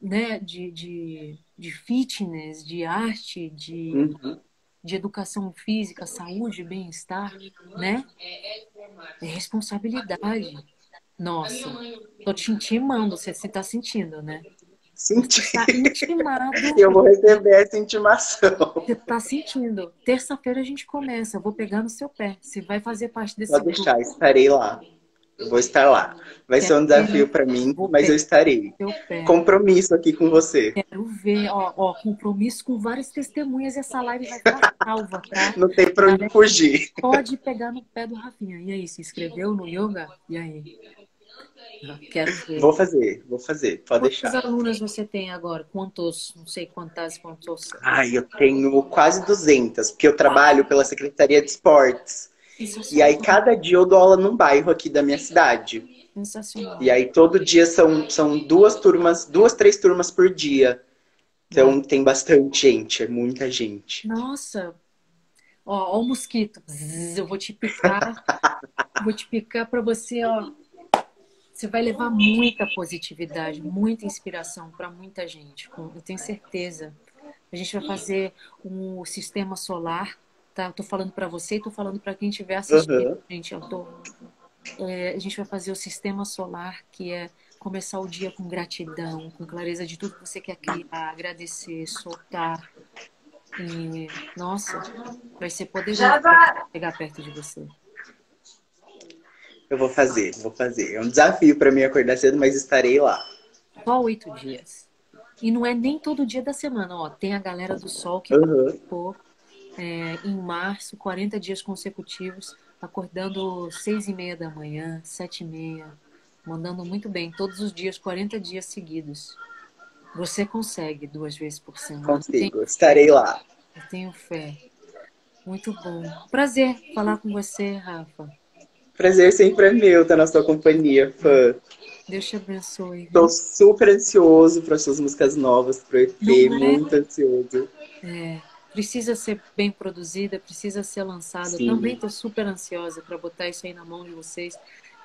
né, de fitness, de arte, de educação física, saúde, bem-estar, né? É responsabilidade. Nossa, tô te intimando, você tá sentindo, né? Senti. Você tá intimado. Eu vou receber essa intimação. Você tá sentindo. Terça-feira a gente começa, eu vou pegar no seu pé. Você vai fazer parte desse grupo. Pode deixar, estarei lá. Vou estar lá. Vai ser um desafio para mim, mas eu estarei. Compromisso aqui com você. Quero ver, ó, compromisso com várias testemunhas. Essa live vai ficar salva, tá? Não tem pra onde fugir. Pode pegar no pé do Rafinha. E aí, se inscreveu no yoga? E aí? Quero ver. Vou fazer, pode deixar. Quantas alunas você tem agora? Quantos? Não sei quantos. Ai, eu tenho quase 200, porque eu trabalho pela Secretaria de Esportes. E aí, cada dia eu dou aula num bairro aqui da minha cidade. Sensacional. E aí, todo dia são 2, 3 turmas por dia. Então, tem bastante gente, é muita gente. Nossa! Ó, o mosquito. Eu vou te picar. Vou te picar pra você, ó. Você vai levar muita positividade, muita inspiração pra muita gente. Eu tenho certeza. A gente vai fazer um sistema solar. Tá, eu tô falando para você e tô falando para quem estiver assistindo. Gente, a gente vai fazer o sistema solar, que é começar o dia com gratidão, com clareza de tudo que você quer criar, agradecer, soltar. E, nossa, vai ser poderoso chegar perto de você. Eu vou fazer. É um desafio para mim acordar cedo, mas estarei lá. Só 8 dias. E não é nem todo dia da semana, ó. Tem a galera do Sol que participou. Em março, 40 dias consecutivos, acordando 6:30 da manhã, 7:30, mandando muito bem, todos os dias, 40 dias seguidos. Você consegue 2 vezes por semana. Consigo, estarei lá. Eu tenho fé. Muito bom. Prazer falar com você, Rafa. Prazer sempre é meu estar na sua companhia, fã. Deus te abençoe. Estou super ansioso para suas músicas novas, para o EP, muito ansioso. Precisa ser bem produzida, precisa ser lançada. Sim. Também estou super ansiosa para botar isso aí na mão de vocês.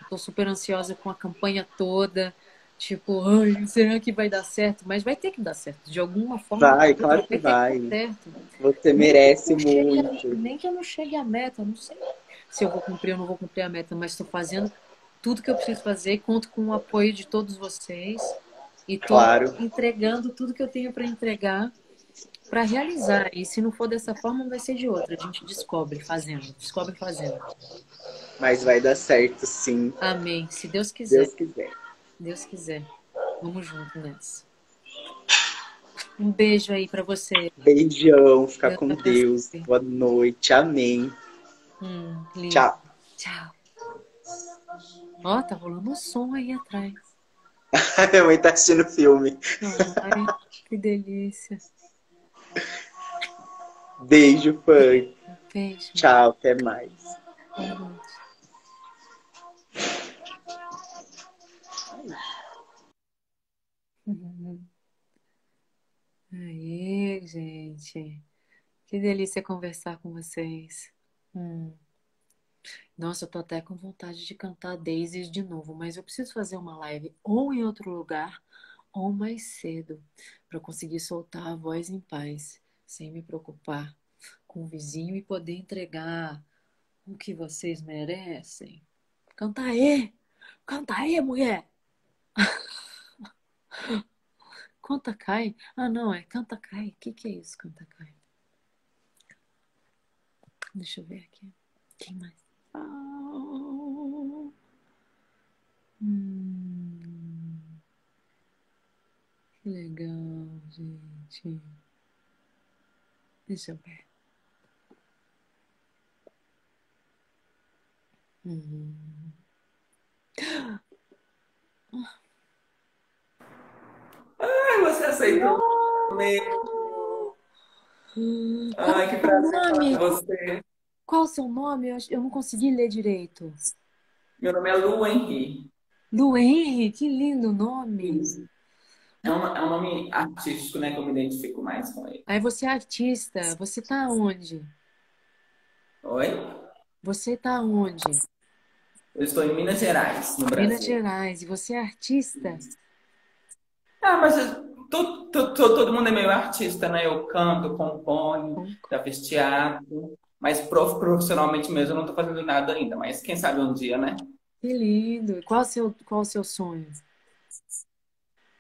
Tô super ansiosa com a campanha toda. Tipo, ai, será que vai dar certo? Mas vai ter que dar certo. De alguma forma. Vai, claro que vai. Certo. Você merece muito. Nem que eu não chegue à meta. Eu não sei se eu vou cumprir ou não vou cumprir a meta. Mas estou fazendo tudo que eu preciso fazer. Conto com o apoio de todos vocês. E tô entregando tudo que eu tenho para entregar. Para realizar. E se não for dessa forma, vai ser de outra. A gente descobre fazendo. Descobre fazendo. Mas vai dar certo, sim. Amém. Se Deus quiser. Deus quiser. Deus quiser. Vamos junto nessa. Um beijo aí pra você. Beijão. Fica com Deus. Boa noite. Amém. Tchau. Tchau. Ó, tá rolando um som aí atrás. Minha mãe tá assistindo filme. Ai, que delícia. Beijo, fã. Beijo. Tchau, até mais. Aí, gente, que delícia conversar com vocês. Nossa, eu tô até com vontade de cantar Daisies de novo, mas eu preciso fazer uma live ou em outro lugar ou mais cedo para conseguir soltar a voz em paz, sem me preocupar com o vizinho e poder entregar o que vocês merecem. Canta aí, mulher. Canta, cai. Ah, não, é canta, cai. O que, que é isso, canta, cai? Deixa eu ver aqui. Quem mais? Oh. Que legal, gente. Deixa eu ver. Ai, você aceitou mesmo. Ai, que prazer falar com você. Qual o seu nome? Eu não consegui ler direito. Meu nome é Lu Henry. Lu Henry, que lindo nome. É um nome artístico, né? Que eu me identifico mais com ele. Aí você é artista. Você tá onde? Oi? Você tá onde? Eu estou em Minas Gerais, no Brasil. Minas Gerais. E você é artista? Ah, mas todo mundo é meio artista, né? Eu canto, componho, faço teatro. Mas profissionalmente mesmo eu não estou fazendo nada ainda. Mas quem sabe um dia, né? Que lindo. Qual o seu sonho?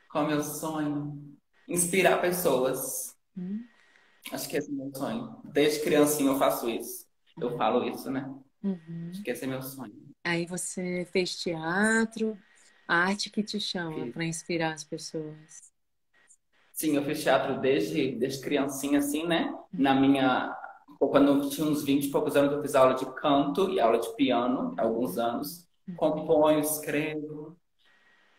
Qual é o meu sonho? Inspirar pessoas. Acho que esse é o meu sonho. Desde criancinha eu faço isso. Eu falo isso, né? Acho que esse é meu sonho. Aí você fez teatro, a arte que te chama para inspirar as pessoas. Sim, eu fiz teatro desde criancinha, assim, né? Na minha... Quando eu tinha uns 20 e poucos anos, eu fiz aula de canto e aula de piano, há alguns anos. Componho, escrevo.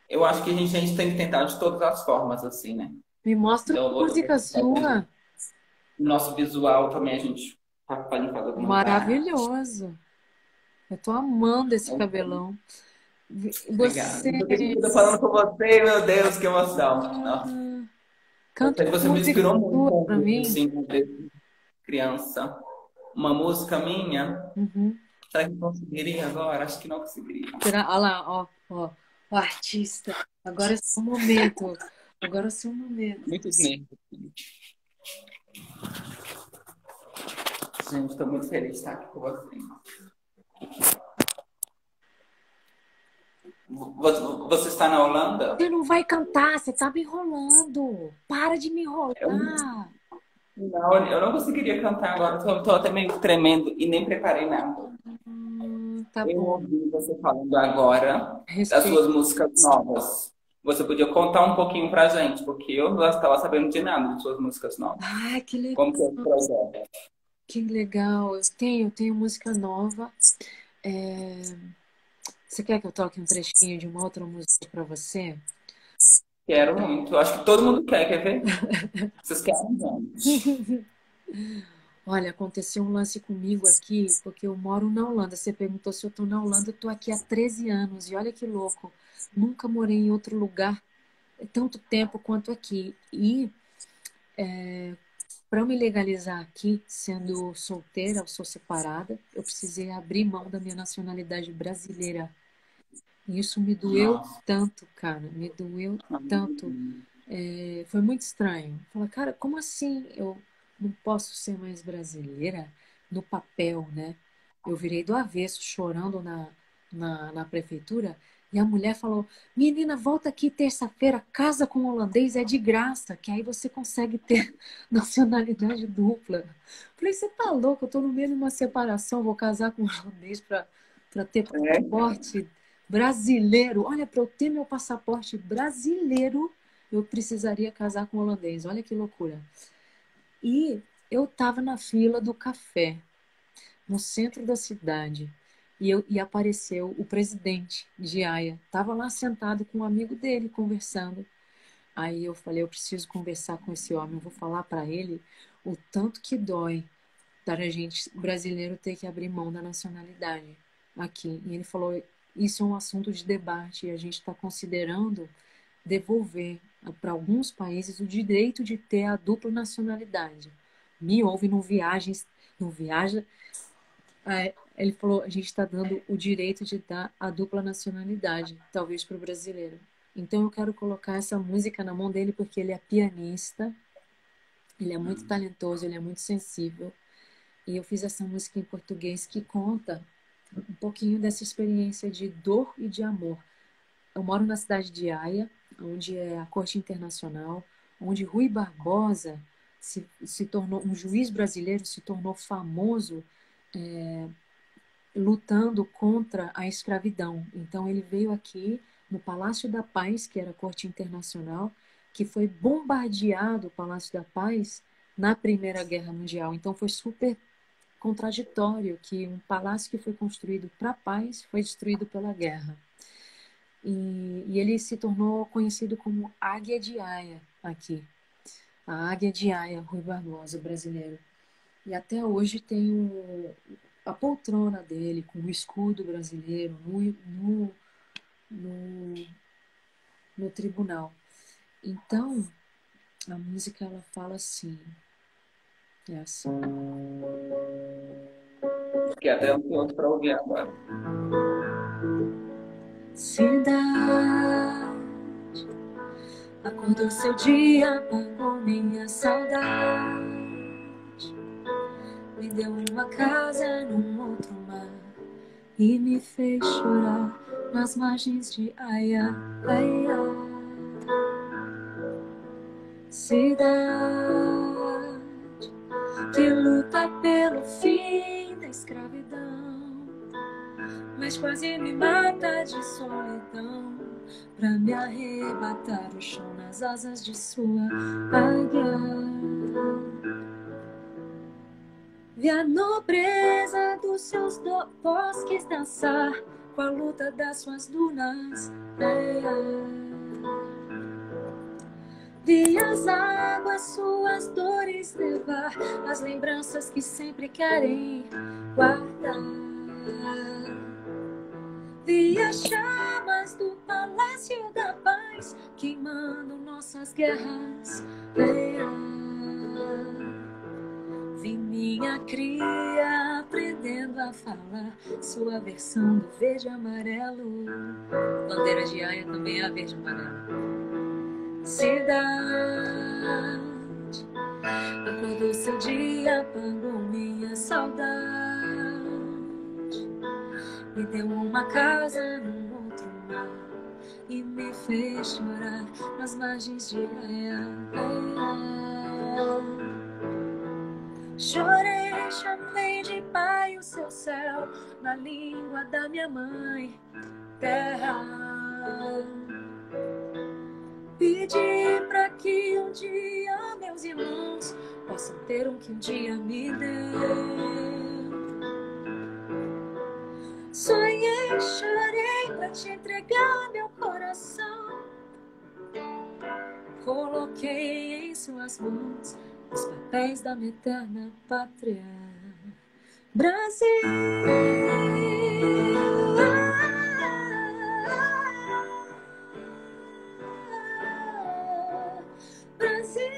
Eu acho que a gente tem que tentar de todas as formas, assim, né? Me mostra uma música sua. Nosso visual também, a gente pode fazer alguma maravilhoso. Parte. Eu tô amando esse cabelão. Você... Eu tô falando com você, meu Deus, que emoção. Nossa. Canta você me inspirou muito pra mim. Assim, criança. Uma música minha. Será que conseguiria agora? Acho que não conseguiria. Olha lá, ó. O artista. Agora é seu momento. Agora é seu momento. Muito bem. Gente, estou muito feliz de estar aqui com vocês. Você está na Holanda? Você não vai cantar, você está me enrolando. Para de me enrolar. Não, eu não conseguiria cantar agora. Estou até meio tremendo e nem preparei nada. Eu ouvi você falando agora das suas músicas novas. Você podia contar um pouquinho pra gente, porque eu não estava sabendo de nada de suas músicas novas. Ai, que legal. Como que é o projeto? Que legal. Eu tenho música nova. Você quer que eu toque um trechinho de uma outra música para você? Quero muito. Acho que todo mundo quer ver? Vocês querem, gente? Olha, aconteceu um lance comigo aqui, porque eu moro na Holanda. Você perguntou se eu tô na Holanda. Eu tô aqui há 13 anos e olha que louco. Nunca morei em outro lugar tanto tempo quanto aqui. E para eu me legalizar aqui, sendo solteira, eu sou separada, eu precisei abrir mão da minha nacionalidade brasileira. Isso me doeu tanto, cara. Me doeu tanto. É, foi muito estranho. Falar, cara, como assim? Eu não posso ser mais brasileira no papel, né? Eu virei do avesso, chorando na prefeitura. E a mulher falou, menina, volta aqui terça-feira, casa com o holandês, é de graça, que aí você consegue ter nacionalidade dupla. Falei, você tá louco? Eu tô no meio de uma separação, vou casar com o holandês para ter passaporte brasileiro. Olha, para eu ter meu passaporte brasileiro, eu precisaria casar com o holandês. Olha que loucura. E eu tava na fila do café, no centro da cidade. E apareceu o presidente de AIA. Estava lá sentado com um amigo dele, conversando. Aí eu falei, eu preciso conversar com esse homem. Eu vou falar para ele o tanto que dói para a gente brasileiro ter que abrir mão da nacionalidade aqui. E ele falou, isso é um assunto de debate. E a gente está considerando devolver para alguns países o direito de ter a dupla nacionalidade. Me ouve, não viaja... Ele falou, a gente está dando o direito de dar a dupla nacionalidade, talvez para o brasileiro. Então eu quero colocar essa música na mão dele, porque ele é pianista, ele é muito talentoso, ele é muito sensível. E eu fiz essa música em português que conta um pouquinho dessa experiência de dor e de amor. Eu moro na cidade de Haia, onde é a Corte Internacional, onde Rui Barbosa se tornou, um juiz brasileiro, se tornou famoso, lutando contra a escravidão. Então ele veio aqui no Palácio da Paz, que era a Corte Internacional, que foi bombardeado o Palácio da Paz na Primeira Guerra Mundial. Então foi super contraditório que um palácio que foi construído para a paz foi destruído pela guerra. E ele se tornou conhecido como Águia de Haia aqui. A Águia de Haia, Rui Barbosa, brasileiro. E até hoje tem a poltrona dele com o escudo brasileiro no tribunal. Então, a música ela fala assim. É assim. Fiquei até ansioso para ouvir agora. Cidade, acordou seu dia, apagou minha saudade. Me deu uma casa num outro mar e me fez chorar nas margens de Haia, Haia. Cidade que luta pelo fim da escravidão, mas quase me mata de solidão pra me arrebatar o chão nas asas de sua águia. Vi a nobreza dos seus bosques dançar com a luta das suas dunas. Vi as águas suas dores levar, as lembranças que sempre querem guardar. Vi as chamas do Palácio da Paz queimando nossas guerras. Vi minha cria aprendendo a falar sua versão do verde e amarelo. Bandeira de Haia também é a verde e amarelo. Cidade, acordou seu dia, apagou minha saudade. Me deu uma casa num outro mar e me fez chorar nas margens de Haia, Haia. Chorei, chamei de pai o seu céu na língua da minha mãe, terra. Pedi pra que um dia meus irmãos possam ter um que um dia me deu. Sonhei, chorei pra te entregar meu coração. Coloquei em suas mãos os papéis da minha eterna pátria, Brasil. Brasil,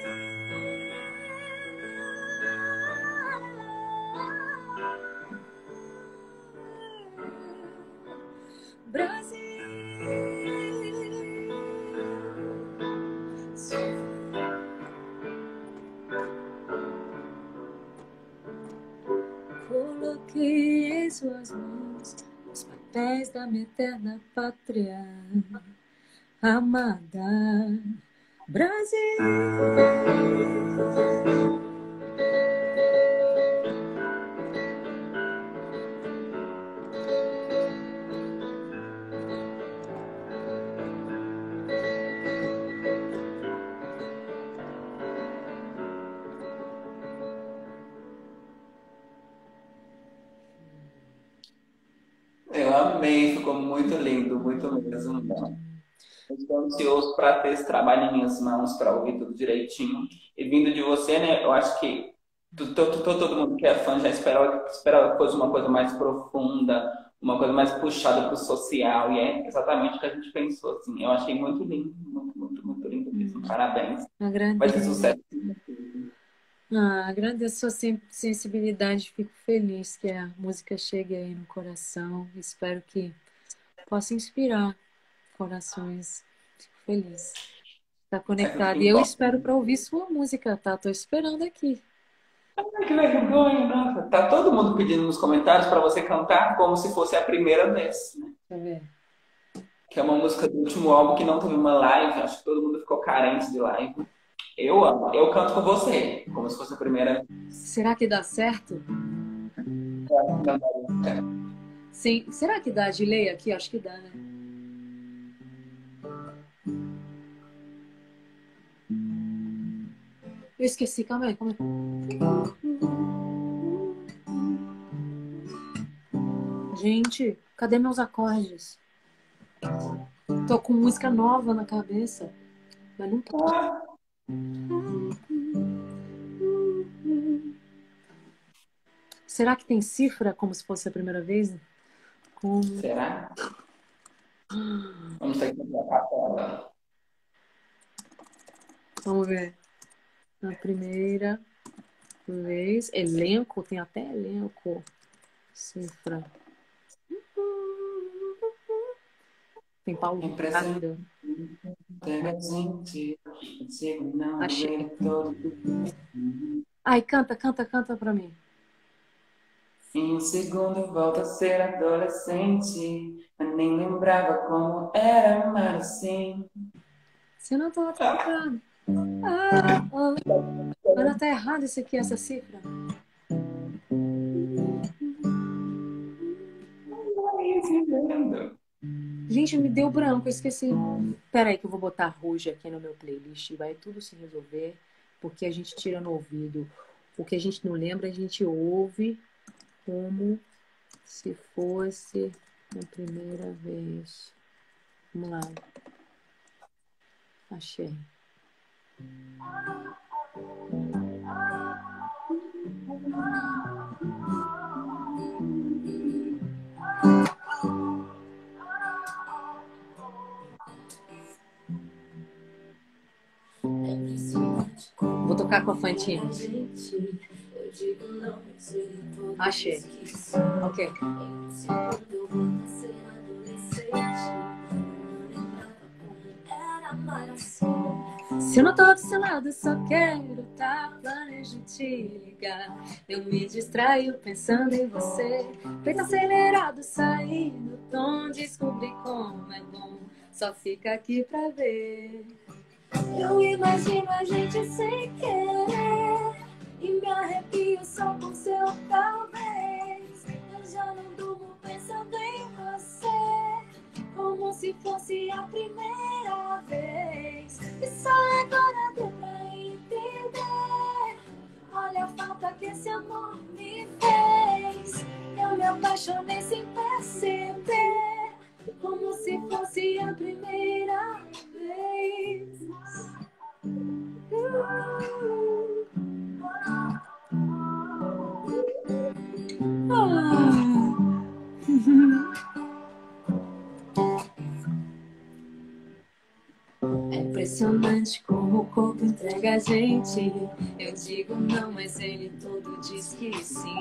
Brasil, Brasil. coloquei em suas mãos os papéis da minha eterna pátria amada, Brasil. Ficou muito lindo, muito mesmo. Estou ansioso para ter esse trabalho em minhas mãos, para ouvir tudo direitinho. E vindo de você, né? Eu acho que todo mundo que é fã já esperava que fosse uma coisa mais profunda, uma coisa mais puxada para o social. E é exatamente o que a gente pensou, assim. Eu achei muito lindo, muito lindo mesmo. Parabéns. Agradeço. Vai ser sucesso. Agradeço a sua sensibilidade, fico feliz que a música chegue aí no coração. Espero que possa inspirar corações. Fico feliz. Está conectado. E eu espero para ouvir sua música, tá? Estou esperando aqui. Ai, que vergonha, nossa. Tá todo mundo pedindo nos comentários para você cantar como se fosse a primeira vez, né? Deixa eu ver. Que é uma música do último álbum que não teve uma live. Acho que todo mundo ficou carente de live. Eu amo. Eu canto com você, como se fosse a primeira. Será que dá certo? Sim. Será que dá delay aqui? Acho que dá, né? Eu esqueci. Calma aí. Gente, cadê meus acordes? Tô com música nova na cabeça, mas não tô. Será que tem cifra como se fosse a primeira vez? Será? Vamos ter que ver a capela. Vamos ver. A primeira vez. Elenco, tem até elenco. Cifra. Tem Paulo. Achei. Ai, canta pra mim. Em um segundo volto a ser adolescente, mas nem lembrava como era amar assim. Se eu não tô atrapalhando. Agora tá errado isso aqui, essa cifra. Gente, me deu branco, eu esqueci. Peraí que eu vou botar Rouge aqui no meu playlist e vai tudo se resolver, porque a gente tira no ouvido. O que a gente não lembra, a gente ouve como se fosse a primeira vez. Vamos lá. Achei. Vou tocar com a Fantine. Achei. Ok. Se eu não tô do seu lado, só quero estar, planejo te ligar. Eu me distraio pensando em você. Feito acelerado, saí do tom, descobri como é bom. Só fica aqui pra ver. Eu imagino a gente sem querer e me arrepio só com seu talvez. Eu já não durmo pensando em você, como se fosse a primeira vez. E só agora deu pra entender, olha a falta que esse amor me fez. Eu me apaixonei sem perceber, como se fosse a primeira vez. É impressionante como o corpo entrega a gente. Eu digo não, mas ele todo diz que sim.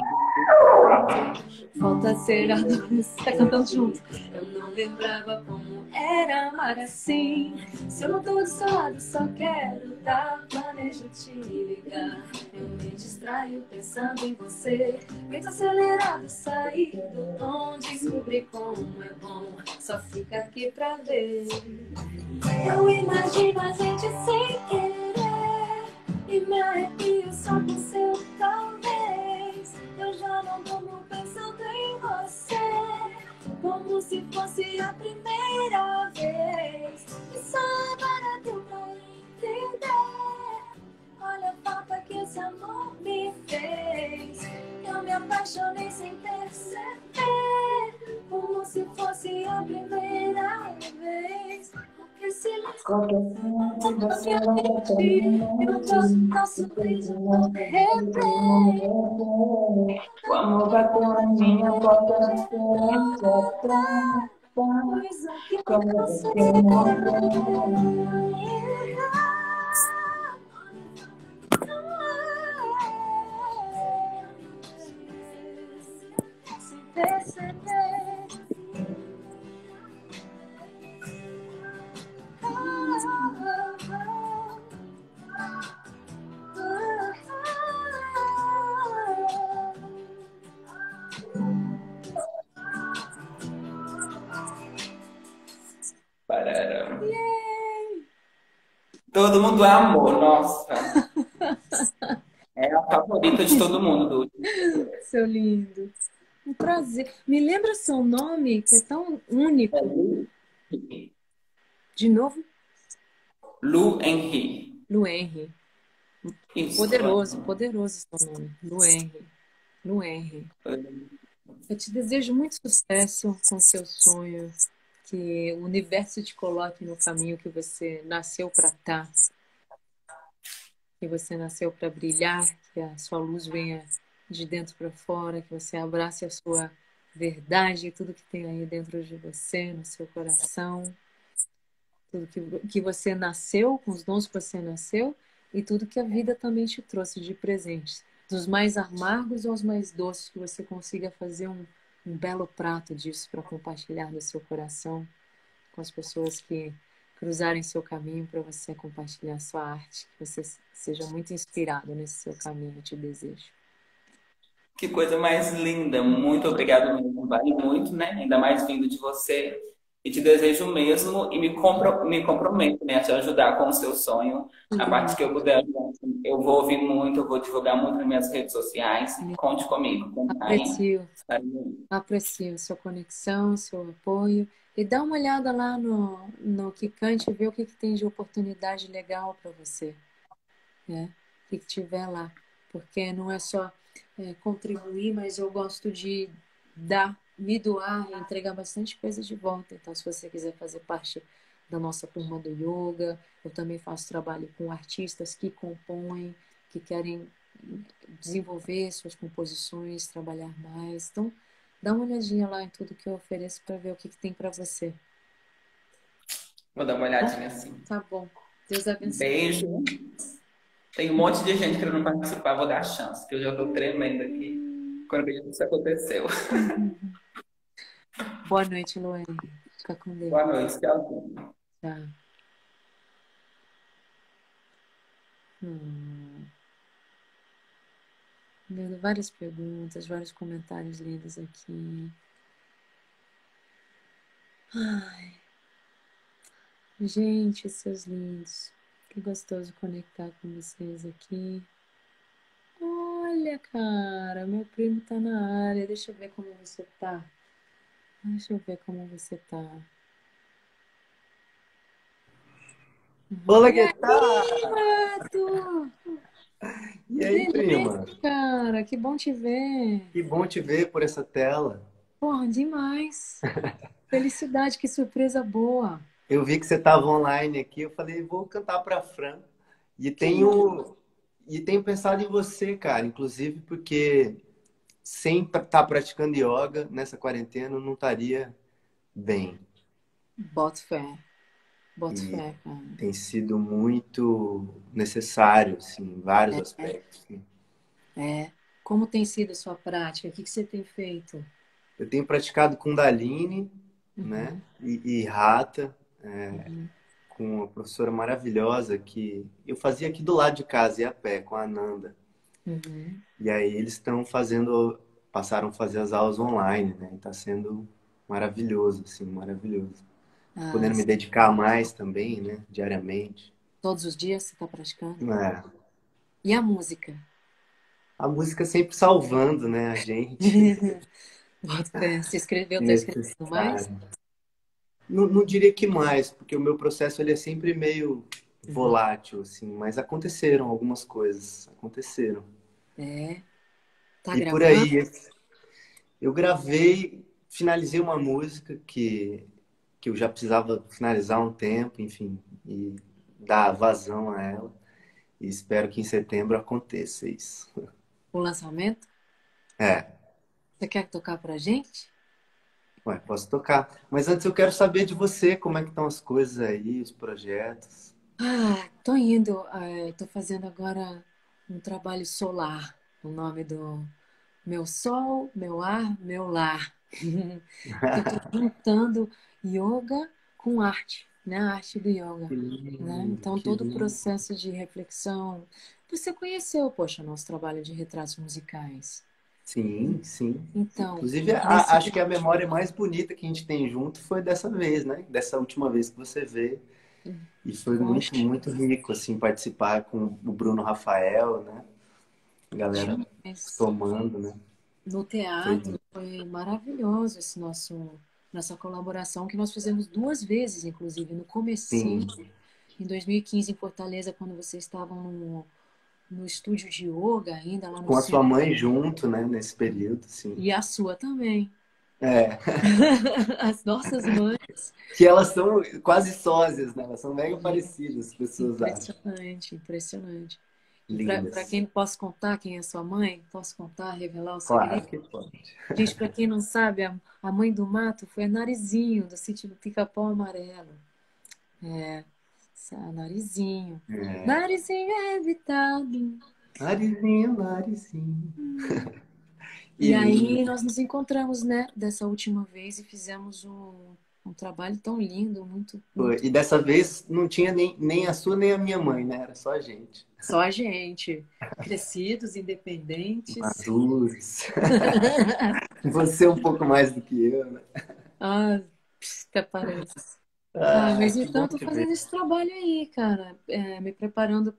Falta ser adolescente. Tá cantando junto. Eu não lembrava como era amar assim. Se eu não tô do seu lado, só quero dar planejo te ligar. Eu me distraio pensando em você. Grito acelerado, saí do tom, descobri como é bom. Só fica aqui pra ver. Eu imagino a gente sem querer e me arrepio só com seu talvez. Eu já não durmo pensando em você, como se fosse a primeira vez. E só agora deu pra entender, olha a falta que esse amor me fez. Eu me apaixonei sem perceber, como se fosse a primeira vez. Qualquer silêncio da sua noite, eu trouxe nosso beijo no replay. O amor bateu na minha porta na esperança pra coisa que como você não. Sem perceber. Pararam. Todo mundo amou, nossa. É a favorita de todo mundo. Seu lindo. Um prazer. Me lembra seu nome, que é tão único. De novo? Lu Henry. Lu Henry. Poderoso, poderoso seu nome. Lu Henry. Lu Henry. Eu te desejo muito sucesso com seus sonhos. Que o universo te coloque no caminho que você nasceu para estar. Que você nasceu para brilhar. Que a sua luz venha de dentro para fora. Que você abrace a sua verdade e tudo que tem aí dentro de você, no seu coração. Tudo que você nasceu, com os dons que você nasceu, e tudo que a vida também te trouxe de presentes. Dos mais amargos aos mais doces, que você consiga fazer um belo prato disso para compartilhar no seu coração com as pessoas que cruzarem seu caminho para você compartilhar sua arte. Que você seja muito inspirado nesse seu caminho, eu te desejo. Que coisa mais linda! Muito obrigado mesmo, vale muito, né? Ainda mais vindo de você. E te desejo mesmo e me comprometo, né, a te ajudar com o seu sonho. Uhum. A parte que eu puder ajudar, eu vou ouvir muito, eu vou divulgar muito nas minhas redes sociais. Uhum. Conte comigo. Aprecio. Aprecio sua conexão, seu apoio. E dá uma olhada lá no Kikante e vê o que tem de oportunidade legal para você. Né? O que tiver lá. Porque não é só contribuir, mas eu gosto de dar, me doar e entregar bastante coisa de volta. Então, se você quiser fazer parte da nossa turma do yoga, eu também faço trabalho com artistas que compõem, que querem desenvolver suas composições, trabalhar mais. Então, dá uma olhadinha lá em tudo que eu ofereço para ver o que tem para você. Vou dar uma olhadinha, sim. Tá bom. Deus abençoe. Beijo. Tem um monte de gente querendo participar, vou dar a chance, que eu já estou tremendo aqui. Quando isso aconteceu. Boa noite, Luane. Fica com Deus. Boa noite, tchau. Tá. Vendo várias perguntas, vários comentários lindos aqui. Ai. Gente, seus lindos. Que gostoso conectar com vocês aqui. Olha, cara, meu primo tá na área. Deixa eu ver como você tá. Deixa eu ver como você tá. Olá, que tal? E aí, prima? Cara, que bom te ver. Que bom te ver por essa tela. Porra, demais. Felicidade, que surpresa boa. Eu vi que você tava online aqui. Eu falei, vou cantar pra Fran. E tem um... E tenho pensado em você, cara, inclusive porque sem estar praticando yoga nessa quarentena não estaria bem. Boto fé. Boto fé, cara. Tem sido muito necessário, assim, em vários aspectos. Assim. É. Como tem sido a sua prática? O que você tem feito? Eu tenho praticado Kundalini, né? E Rata, com uma professora maravilhosa que eu fazia aqui do lado de casa, ia a pé, com a Ananda. E aí eles estão fazendo, passaram a fazer as aulas online, né? E tá sendo maravilhoso, assim, maravilhoso. Podendo me dedicar mais também, né? Diariamente. Todos os dias você tá praticando? É. E a música? A música sempre salvando, né, a gente. Você escreveu, tá escrevendo mais? Não diria que mais, porque o meu processo ele é sempre meio volátil, assim. Mas aconteceram algumas coisas, aconteceram. É. Tá e gravando? Por aí, eu gravei, finalizei uma música que eu já precisava finalizar há um tempo, enfim, e dar vazão a ela. E espero que em setembro aconteça isso. O lançamento? É. Você quer tocar pra gente? Ué, posso tocar. Mas antes eu quero saber de você, como é que estão as coisas aí, os projetos. Ah, tô indo. Tô fazendo agora um trabalho solar. O nome do Meu Sol, Meu Ar, Meu Lar. Eu tô juntando yoga com arte, né? A arte do yoga. Lindo, né? Então, todo o processo de reflexão. Você conheceu, poxa, nosso trabalho de retratos musicais. Sim, sim. Então, inclusive, acho que a memória mais bonita que a gente tem junto foi dessa vez, né? Dessa última vez que você veio. E foi muito, muito rico, assim, participar com o Bruno Rafael, né? A galera tomando, né? No teatro foi maravilhoso esse nossa colaboração, que nós fizemos 2 vezes, inclusive, no comecinho. Sim. Em 2015, em Fortaleza, quando vocês estavam no estúdio de yoga ainda. Lá no com a sua mãe junto, né? Nesse período, sim. E a sua também. É. As nossas mães. Que elas são quase sósias, né? Elas são mega parecidas, as pessoas acham. Impressionante, impressionante. Para quem posso contar quem é sua mãe? Posso contar, revelar o segredo? Claro que pode. Gente, para quem não sabe, a mãe do Mato foi a Narizinho, do sítio do Pica-Pau Amarelo. É, Narizinho. É. Narizinho é evitado. Narizinho, Narizinho. E aí nós nos encontramos, né, dessa última vez e fizemos um trabalho tão lindo, muito, muito... E dessa vez não tinha nem a sua nem a minha mãe, né? Era só a gente. Só a gente. Crescidos, independentes. Maduros. Você um pouco mais do que eu, né? Ah, até parece. Mas então eu tô fazendo esse trabalho aí, cara. Me preparando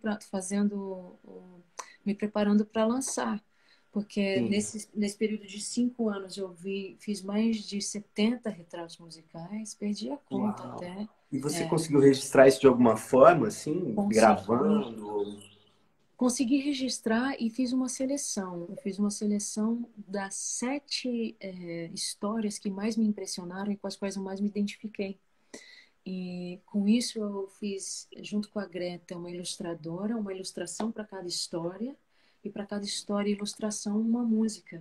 para lançar. Porque nesse período de 5 anos eu fiz mais de 70 retratos musicais, perdi a conta. Uau. Até. E você conseguiu registrar isso de alguma forma, assim? Consegui. Gravando? Consegui registrar e fiz uma seleção. Eu fiz uma seleção das 7 histórias que mais me impressionaram e com as quais eu mais me identifiquei. E com isso eu fiz, junto com a Greta, uma ilustradora, uma ilustração para cada história. E para cada história e ilustração, uma música.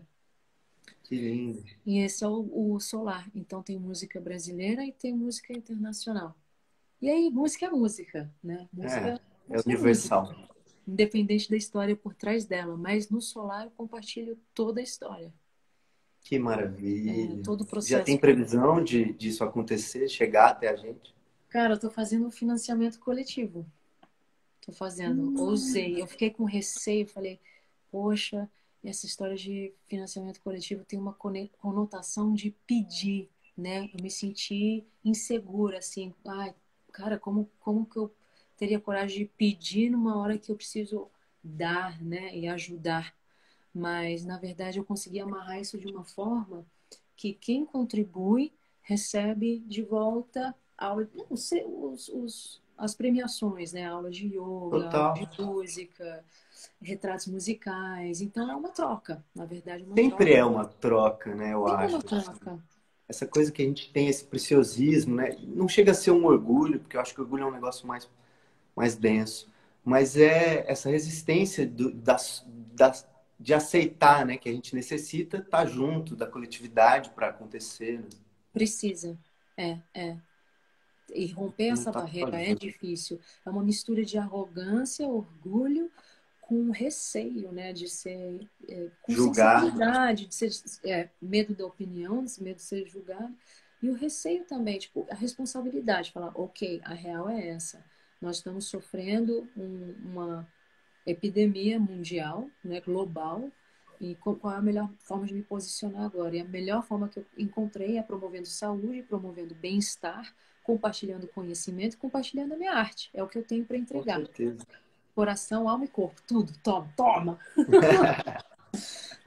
Que lindo. E esse é o solar. Então tem música brasileira e tem música internacional. E aí, música é música, né? Música é universal. Música, independente da história por trás dela. Mas no solar eu compartilho toda a história. Que maravilha. Todo o processo. Já tem previsão disso acontecer, chegar até a gente? Cara, eu tô fazendo um financiamento coletivo. Tô fazendo, ousei. Eu fiquei com receio, falei, poxa, essa história de financiamento coletivo tem uma conotação de pedir, né? Eu me senti insegura, assim, ai, cara, como que eu teria coragem de pedir numa hora que eu preciso dar, né? E ajudar. Mas, na verdade, eu consegui amarrar isso de uma forma que quem contribui recebe de volta as premiações, né? Aulas de yoga, total, de música, retratos musicais. Então é uma troca, na verdade. Sempre é uma troca, né? Eu acho. É uma troca. Essa coisa que a gente tem, esse preciosismo, né? Não chega a ser um orgulho, porque eu acho que o orgulho é um negócio mais denso. Mas é essa resistência de aceitar, né? Que a gente necessita estar junto da coletividade para acontecer. Né? Precisa, é. E romper essa barreira é difícil. É uma mistura de arrogância, orgulho, com receio, né? De ser... com sensibilidade, de ser medo da opinião, medo de ser julgado. E o receio também, tipo, a responsabilidade, falar, ok, a real é essa. Nós estamos sofrendo uma epidemia mundial, né, global, e qual é a melhor forma de me posicionar agora? E a melhor forma que eu encontrei é promovendo saúde, promovendo bem-estar, compartilhando conhecimento, compartilhando a minha arte. É o que eu tenho para entregar. Com certeza. Coração, alma e corpo, tudo. Toma, toma!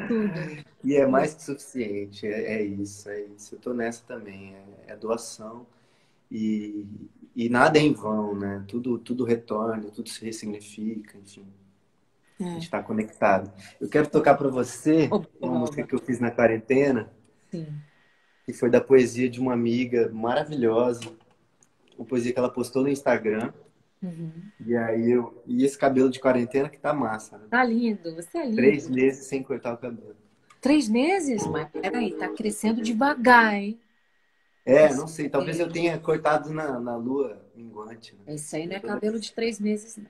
Tudo. E é mais que suficiente, é isso. Eu tô nessa também, é doação. E nada é em vão, né? Tudo retorna, tudo se ressignifica, enfim. É. A gente está conectado. Eu quero tocar para você uma música que eu fiz na quarentena. Sim. Que foi da poesia de uma amiga maravilhosa. Uma poesia que ela postou no Instagram. Uhum. E aí E esse cabelo de quarentena que tá massa. Né? Tá lindo, você é lindo. 3 meses sem cortar o cabelo. 3 meses? Mas peraí, tá crescendo devagar, hein? É, não sei, talvez eu tenha cortado na lua minguante. Né? Isso aí não é cabelo de 3 meses, não.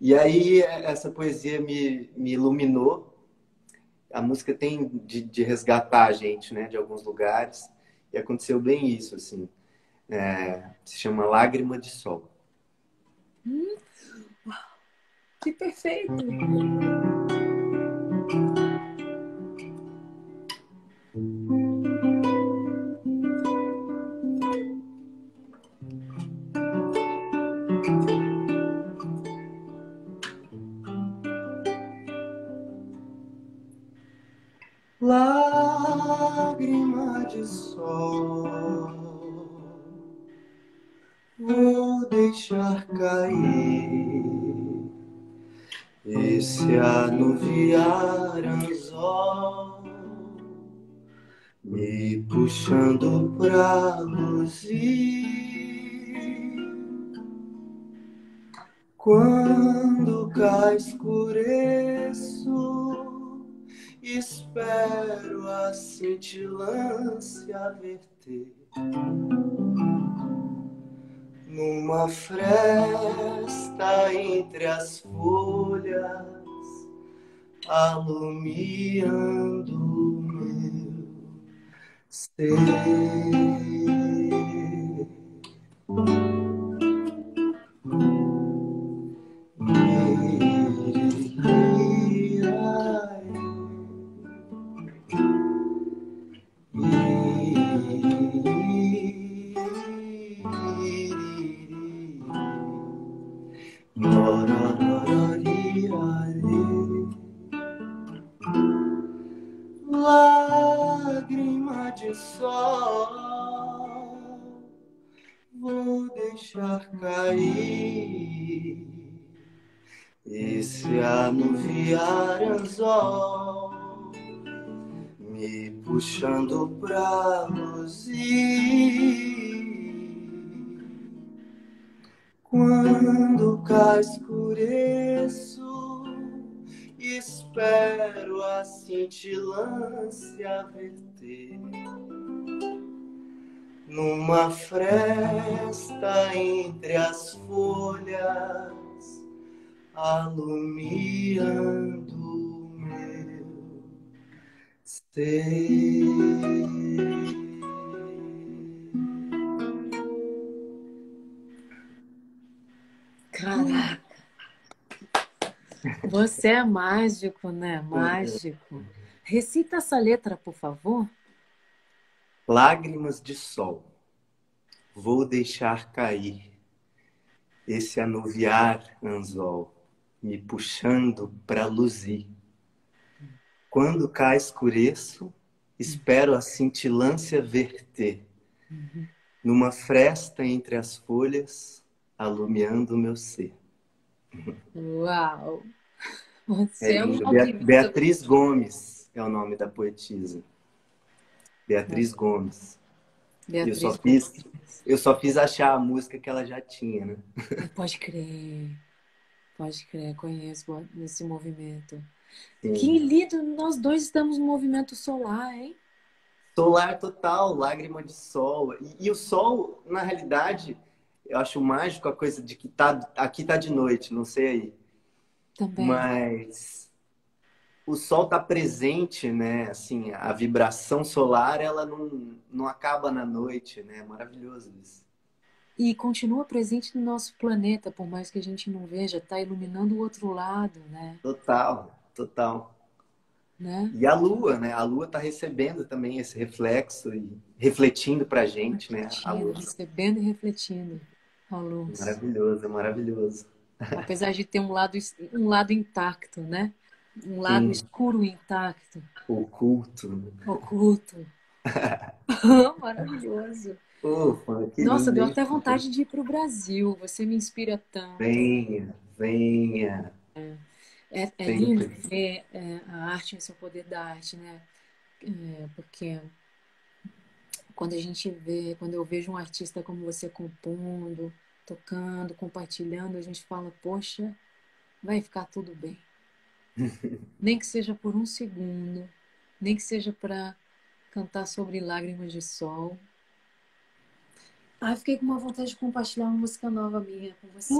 E aí, essa poesia me iluminou. A música tem de resgatar a gente, né? De alguns lugares. E aconteceu bem isso, assim. Se chama Lágrima de Sol. Que perfeito! Lágrima de sol, vou deixar cair esse anuviar anzol, me puxando pra luzir. Quando cá escureço, espero a cintilância verter numa fresta entre as folhas, alumiando meu ser. Puxando pra luzir, quando cá escureço, espero a cintilância verter numa fresta entre as folhas, alumiando. Caraca, você é mágico, né? Mágico. Recita essa letra, por favor. Lágrimas de sol, vou deixar cair esse anuviar anzol, me puxando pra luzir. Quando cá escureço, espero a cintilância verter numa fresta entre as folhas, alumiando o meu ser. Uau! Você é um Beatriz Gomes é o nome da poetisa. Beatriz Gomes. Beatriz eu só fiz achar a música que ela já tinha, né? Pode crer, conheço esse movimento. Sim. Que lindo, nós dois estamos no movimento solar, hein? Solar total, lágrima de sol. E o sol, na realidade, eu acho mágico a coisa de que aqui tá de noite, não sei aí. Também. Mas o sol está presente, né? Assim, a vibração solar, ela não acaba na noite, né? É maravilhoso isso. E continua presente no nosso planeta, por mais que a gente não veja, está iluminando o outro lado, né? Total, total. Né? E a Lua, né? A Lua está recebendo também esse reflexo e refletindo para a gente, né? A luz. Recebendo e refletindo a luz. Maravilhoso, maravilhoso. Apesar de ter um lado intacto, né? Um lado escuro intacto. Oculto. Oculto. Maravilhoso. Ufa, nossa, deu até vontade de ir para o Brasil. Você me inspira tanto. Venha, venha. É lindo ver a arte, o seu poder da arte, né? Porque quando a gente vê, quando eu vejo um artista como você compondo, tocando, compartilhando, a gente fala, poxa, vai ficar tudo bem. Nem que seja por um segundo, nem que seja para cantar sobre lágrimas de sol. Eu fiquei com uma vontade de compartilhar uma música nova minha com você.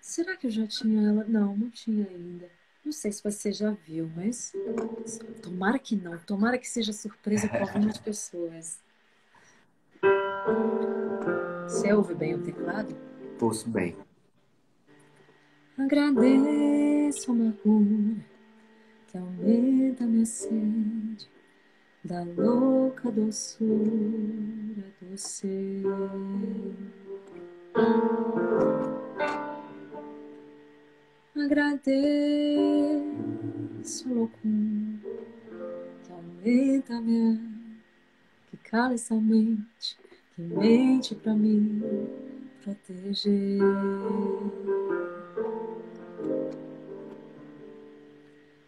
Será que eu já tinha ela? Não, não tinha ainda. Não sei se você já viu, mas tomara que não. Tomara que seja surpresa para algumas pessoas. Você ouve bem o teclado? Ouço bem. Agradeço a amargura que aumenta minha sede da louca doçura do ser. Agradeço a loucura que aumenta minha, que cala essa mente, que mente pra mim proteger.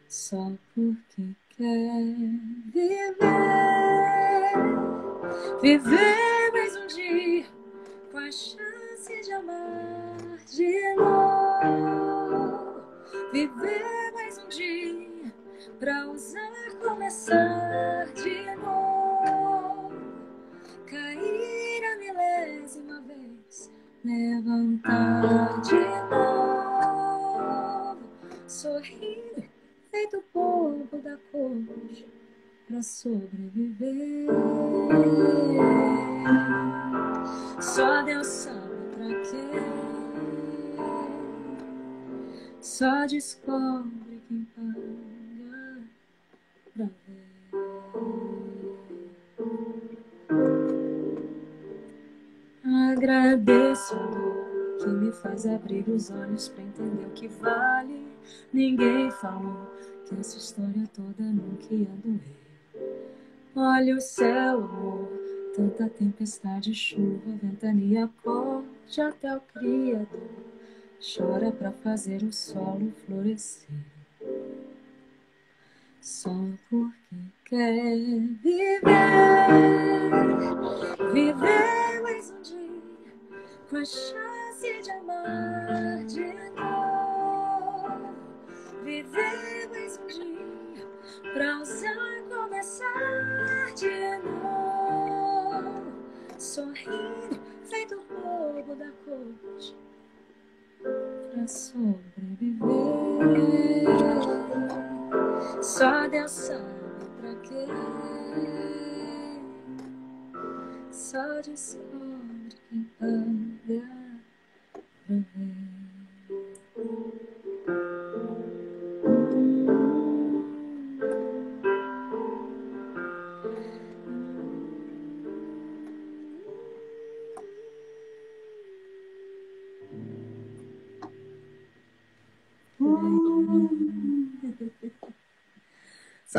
Só porque quer viver mais um dia com a chance de amar de novo, viver mais um dia pra ousar começar de novo, cair a milésima vez, levantar de novo, sorrir feito pouco da coxa pra sobreviver. Só Deus sabe pra quê. Só descobre quem paga pra ver. Agradeço a dor que me faz abrir os olhos pra entender o que vale. Ninguém falou que essa história toda nunca ia doer. Olha o céu, amor, tanta tempestade, chuva, ventania, corte até o Criador. Chora pra fazer o solo florescer. Só porque quer viver, viver mais um dia com a chance de amar de novo. Viver mais um dia pra usar começar de novo, sorrindo feito bobo da corte pra sobreviver. Só Deus sabe pra quê. Só descobre quem anda pra ver.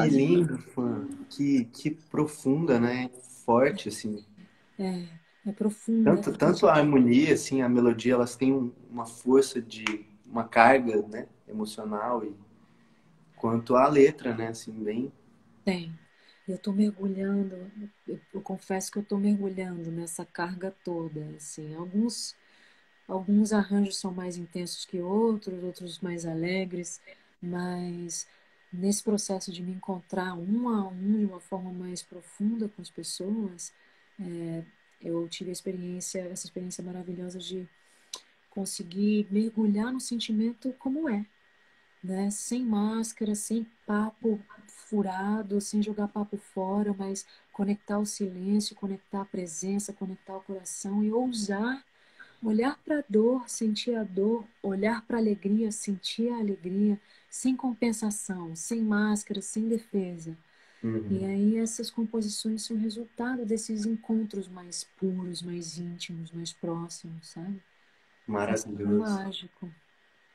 Que lindo, fã. Que profunda, né? Forte, assim. É profunda. Tanto a harmonia, assim, a melodia, elas têm uma força de... uma carga, né? Emocional. E quanto a letra, né? Assim, bem... Tem. Eu tô mergulhando. Eu confesso que eu tô mergulhando nessa carga toda, assim. Alguns arranjos são mais intensos que outros, outros mais alegres, mas... nesse processo de me encontrar um a um de uma forma mais profunda com as pessoas, eu tive essa experiência maravilhosa de conseguir mergulhar no sentimento como é. né? Sem máscara, sem papo furado, sem jogar papo fora, mas conectar o silêncio, conectar a presença, conectar o coração e ousar olhar para a dor, sentir a dor, olhar para a alegria, sentir a alegria, sem compensação, sem máscara, sem defesa. Uhum. E aí essas composições são resultado desses encontros mais puros, mais íntimos, mais próximos, sabe? Maravilhoso. É mágico.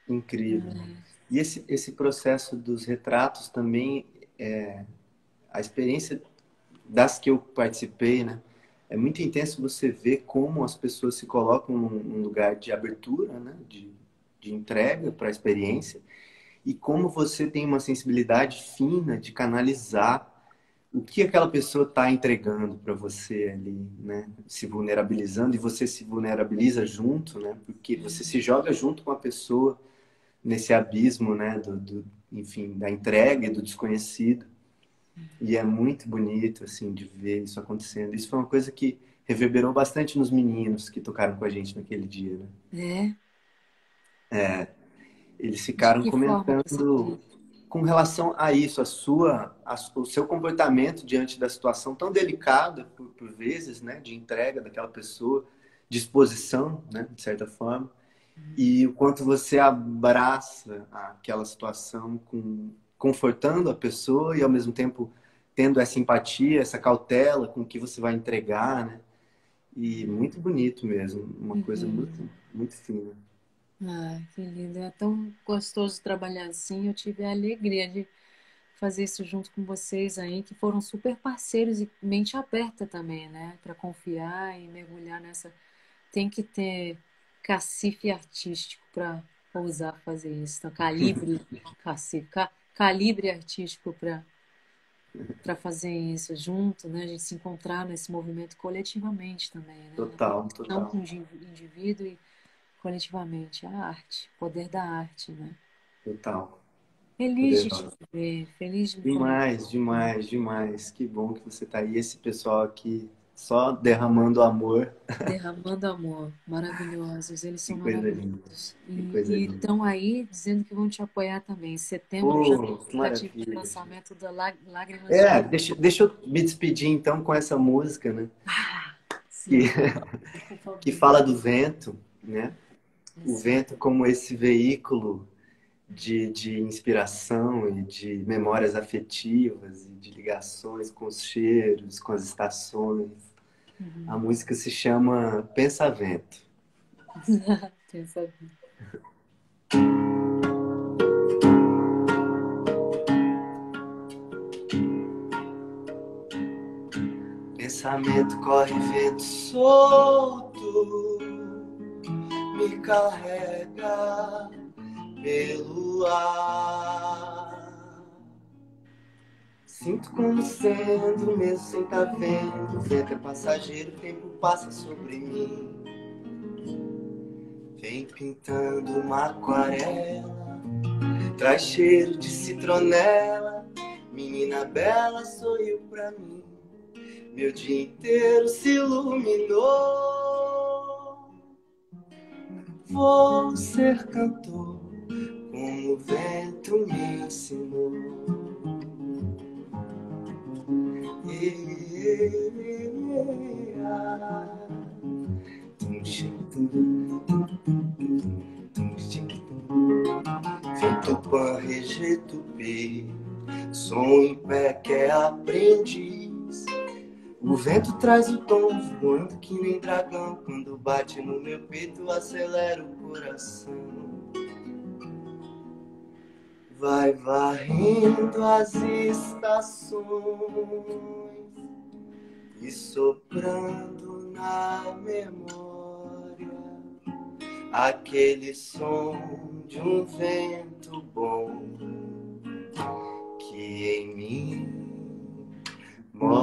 Incrível. É. E esse processo dos retratos também, a experiência das que eu participei, né? É muito intenso você ver como as pessoas se colocam num lugar de abertura, né? de entrega para a experiência, e como você tem uma sensibilidade fina de canalizar o que aquela pessoa está entregando para você ali, né? Se vulnerabilizando, e você se vulnerabiliza junto, né? Porque você se joga junto com a pessoa nesse abismo, né? Enfim, da entrega e do desconhecido. E é muito bonito, assim, de ver isso acontecendo. Isso foi uma coisa que reverberou bastante nos meninos que tocaram com a gente naquele dia, né? Eles ficaram comentando com relação a isso, o seu comportamento diante da situação tão delicada, por vezes, né? De entrega daquela pessoa, de exposição, né? De certa forma. E o quanto você abraça aquela situação confortando a pessoa e, ao mesmo tempo, tendo essa empatia, essa cautela com o que você vai entregar, né? E muito bonito mesmo. Uma coisa muito, muito fina. Ah, que lindo. É tão gostoso trabalhar assim. Eu tive a alegria de fazer isso junto com vocês aí, que foram super parceiros e mente aberta também, né? Para confiar e mergulhar nessa... Tem que ter cacife artístico para ousar fazer isso. Então, calibre cacife... Calibre artístico para fazer isso junto, né? A gente se encontrar nesse movimento coletivamente também, né? Total. Não com o indivíduo e coletivamente. A arte, o poder da arte, né? Total. Feliz de te ver, feliz de me conhecer. Demais. Que bom que você está aí. Esse pessoal aqui só derramando amor. Derramando amor. Maravilhosos. Eles são maravilhosos. E estão aí dizendo que vão te apoiar também. Em setembro já tive o lançamento da Lágrimas. Deixa eu me despedir então com essa música, né? Que fala do vento, né? O vento como esse veículo de inspiração e de memórias afetivas e de ligações com os cheiros, com as estações. A música se chama Pensamento. Pensamento. Pensamento corre vento solto, me carrega pelo ar. Sinto como sendo, mesmo sem estar vendo. O vento é passageiro, o tempo passa sobre mim. Vem pintando uma aquarela, traz cheiro de citronela. Menina bela sorriu pra mim, meu dia inteiro se iluminou. Vou ser cantor, como o vento me ensinou. Feito pan, rejeito pé, som em pé que é aprendiz. O vento traz o tom voando que nem dragão. Quando bate no meu peito acelera o coração. Vai varrendo as estações e soprando na memória aquele som de um vento bom que em mim mora.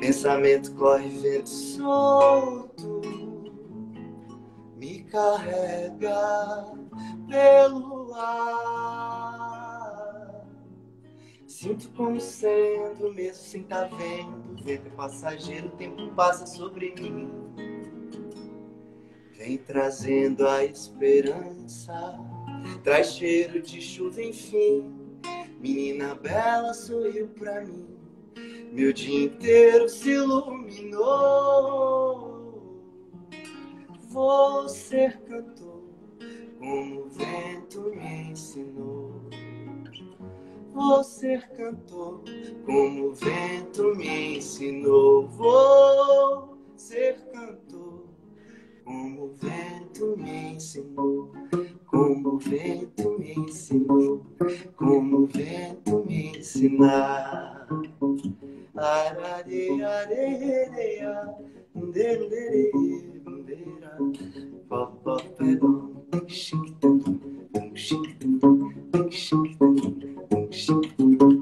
Pensamento corre vento solto, carrega pelo ar. Sinto como sendo, mesmo sem estar vendo. O vento é passageiro, o tempo passa sobre mim. Vem trazendo a esperança, traz cheiro de chuva, enfim. Menina bela sorriu pra mim, meu dia inteiro se iluminou. Vou ser cantor, como o vento me ensinou. Vou ser cantor, como o vento me ensinou. Vou ser cantor, como o vento me ensinou, como o vento me ensinou, como o vento me ensinar. Arare, arare, underere, undera, papa pedon, chiquitum, chiquitum, chiquitum, chiquitum.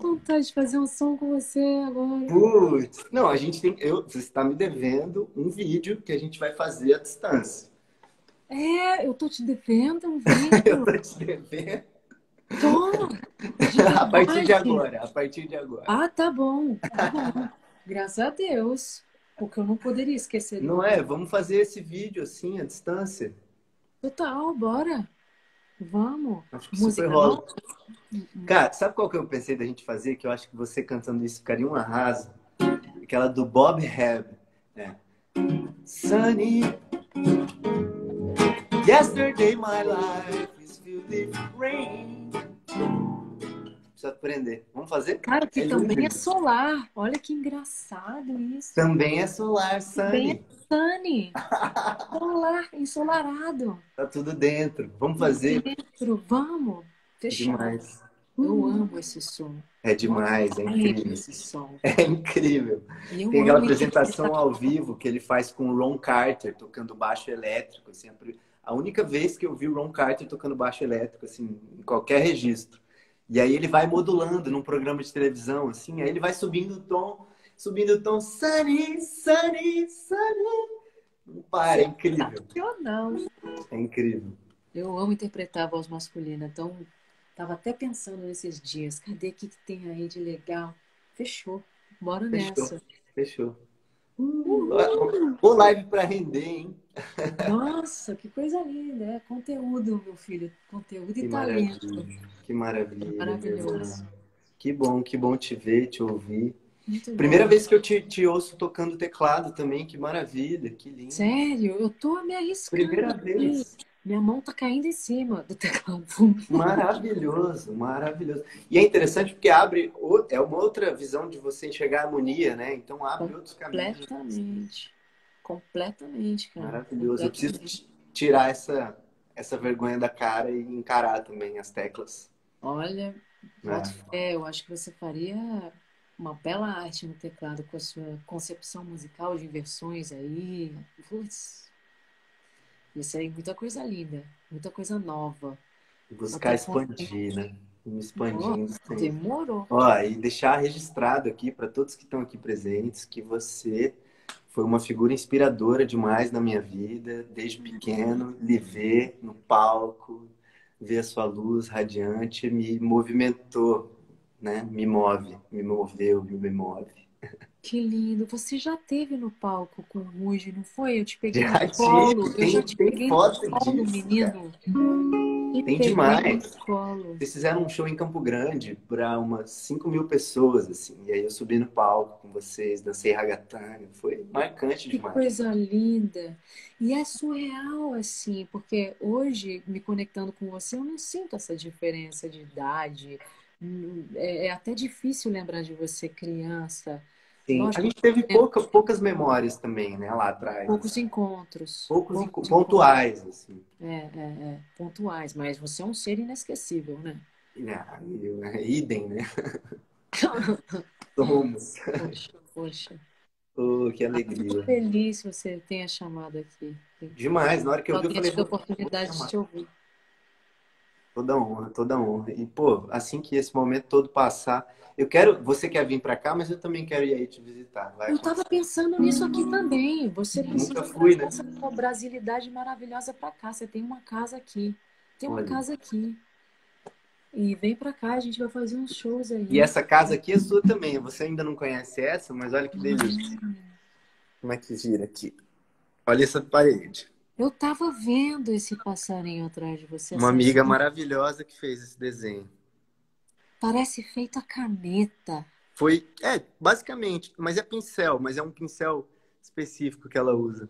Vontade de fazer um som com você agora. Putz, não, a gente tem. Você está me devendo um vídeo que a gente vai fazer à distância. É, eu tô te devendo um vídeo. Eu tô te devendo. Toma! A partir de agora, Ah, tá bom, tá bom. Graças a Deus, porque eu não poderia esquecer. Não é? Vamos fazer esse vídeo assim à distância. Total, bora. Vamos. Acho que super rola. Cara, sabe qual que eu pensei da gente fazer? Que eu acho que você cantando isso ficaria um arraso. Aquela do Bob Hebb, né? Sunny, yesterday my life is filled with rain. Precisa aprender. Vamos fazer? Cara, que também é solar. Olha que engraçado isso. Também é solar, Sunny. Sunny. Solar, ensolarado. Tá tudo dentro. Vamos fazer? Dentro, vamos. Fechado. Demais. Eu amo esse som. É demais, é incrível. Esse som. É incrível. Eu tem aquela apresentação ao vivo que ele faz com o Ron Carter tocando baixo elétrico. Assim, a única vez que eu vi o Ron Carter tocando baixo elétrico, assim, em qualquer registro. E aí ele vai modulando num programa de televisão, assim, aí ele vai subindo o tom, sunny, sunny, sunny. Não para, é incrível. Não. É incrível. Eu amo interpretar a voz masculina, então tava até pensando nesses dias, cadê o que tem aí de legal? Fechou, bora nessa. Fechou. Ô live pra render, hein? Nossa, que coisa linda, é conteúdo, meu filho, conteúdo e talento. Que maravilha. Maravilhoso. Que bom te ver, te ouvir. Muito Primeira bom. Vez que eu te ouço tocando teclado também, que maravilha, que lindo. Sério, eu tô me arriscando. Primeira vez. Minha mão tá caindo em cima do teclado. Maravilhoso, maravilhoso. E é interessante porque abre, é uma outra visão de você enxergar a harmonia, né? Então abre outros caminhos. Completamente. Completamente, cara. Maravilhoso. Completamente. Eu preciso tirar essa vergonha da cara e encarar também as teclas. Olha, eu acho que você faria uma bela arte no teclado com a sua concepção musical de inversões aí. Putz, isso aí, muita coisa linda, muita coisa nova. Buscar expandir, né? Me expandindo. Demorou. Ó, e deixar registrado aqui para todos que estão aqui presentes que você foi uma figura inspiradora demais na minha vida, desde pequeno, lhe ver no palco, ver a sua luz radiante, me movimentou, né? Me moveu, me move. Que lindo. Você já esteve no palco com o Ruge, não foi? Eu te peguei no colo. Eu já te peguei no colo, menino. Tem demais. Vocês fizeram um show em Campo Grande para umas 5 mil pessoas, assim. E aí eu subi no palco com vocês, dancei ragatanga. Foi marcante demais. Que coisa linda. E é surreal, assim, porque hoje, me conectando com você, eu não sinto essa diferença de idade. É até difícil lembrar de você criança. Sim. Lógico, a gente teve poucas memórias também, né, lá atrás. Poucos encontros. Poucos pontuais, assim. É, pontuais, mas você é um ser inesquecível, né? Idem, né? Somos. Poxa. Oh, que alegria. Estou feliz que você tenha chamado aqui. Demais, na hora que eu falei, tive a oportunidade de te ouvir. Toda honra, toda honra. E, pô, assim que esse momento todo passar, eu quero... Você quer vir pra cá, mas eu também quero ir aí te visitar. Vai, eu tava pensando nisso aqui também. Você precisa trazer essa brasilidade maravilhosa pra cá. Você tem uma casa aqui. Tem uma casa aqui. E vem pra cá, a gente vai fazer uns shows aí. E essa casa aqui é sua também. Você ainda não conhece essa, mas olha que delícia. Como é que gira aqui? Olha essa parede. Eu tava vendo esse passarinho atrás de você. Uma amiga maravilhosa que fez esse desenho. Parece feito a caneta. Foi, basicamente. Mas é pincel, mas é um pincel específico que ela usa.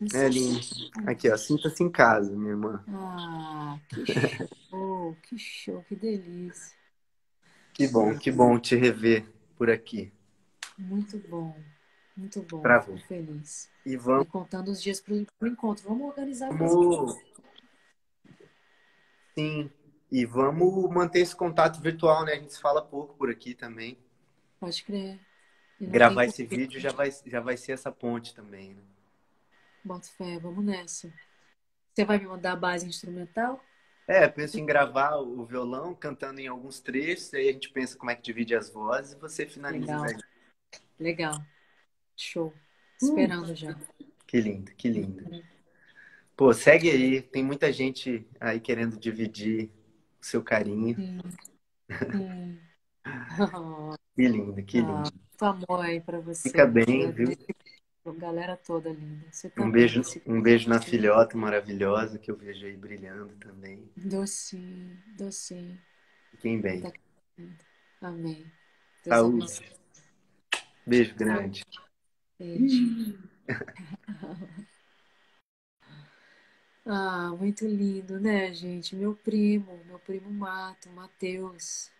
Isso é lindo. Aqui, ó, sinta-se em casa, minha irmã. Ah, que show, que show, que delícia. Que bom te rever por aqui. Muito bom, muito bom. Bravo. Fico feliz. E vamos... Tô contando os dias pro encontro. Vamos organizar mesmo. Sim, e vamos manter esse contato virtual, né? A gente se fala pouco por aqui também. Pode crer. Gravar esse vídeo já vai ser essa ponte também, né? Boto fé, vamos nessa. Você vai me mandar a base instrumental? Penso em gravar o violão, cantando em alguns trechos, aí a gente pensa como é que divide as vozes e você finaliza. Legal, legal. Show. Esperando já. Que lindo, que lindo. Pô, segue aí. Tem muita gente aí querendo dividir o seu carinho. Sim. Que lindo, que lindo. Muito amor aí pra você. Fica bem, viu? Galera toda linda. Você tá um beijo na filhota maravilhosa que eu vejo aí brilhando também. Docinho, docinho. Fiquem bem. Amém. Deus Saúde. Amém. Beijo grande. Beijo. Ah, muito lindo, né, gente? Meu primo Matheus.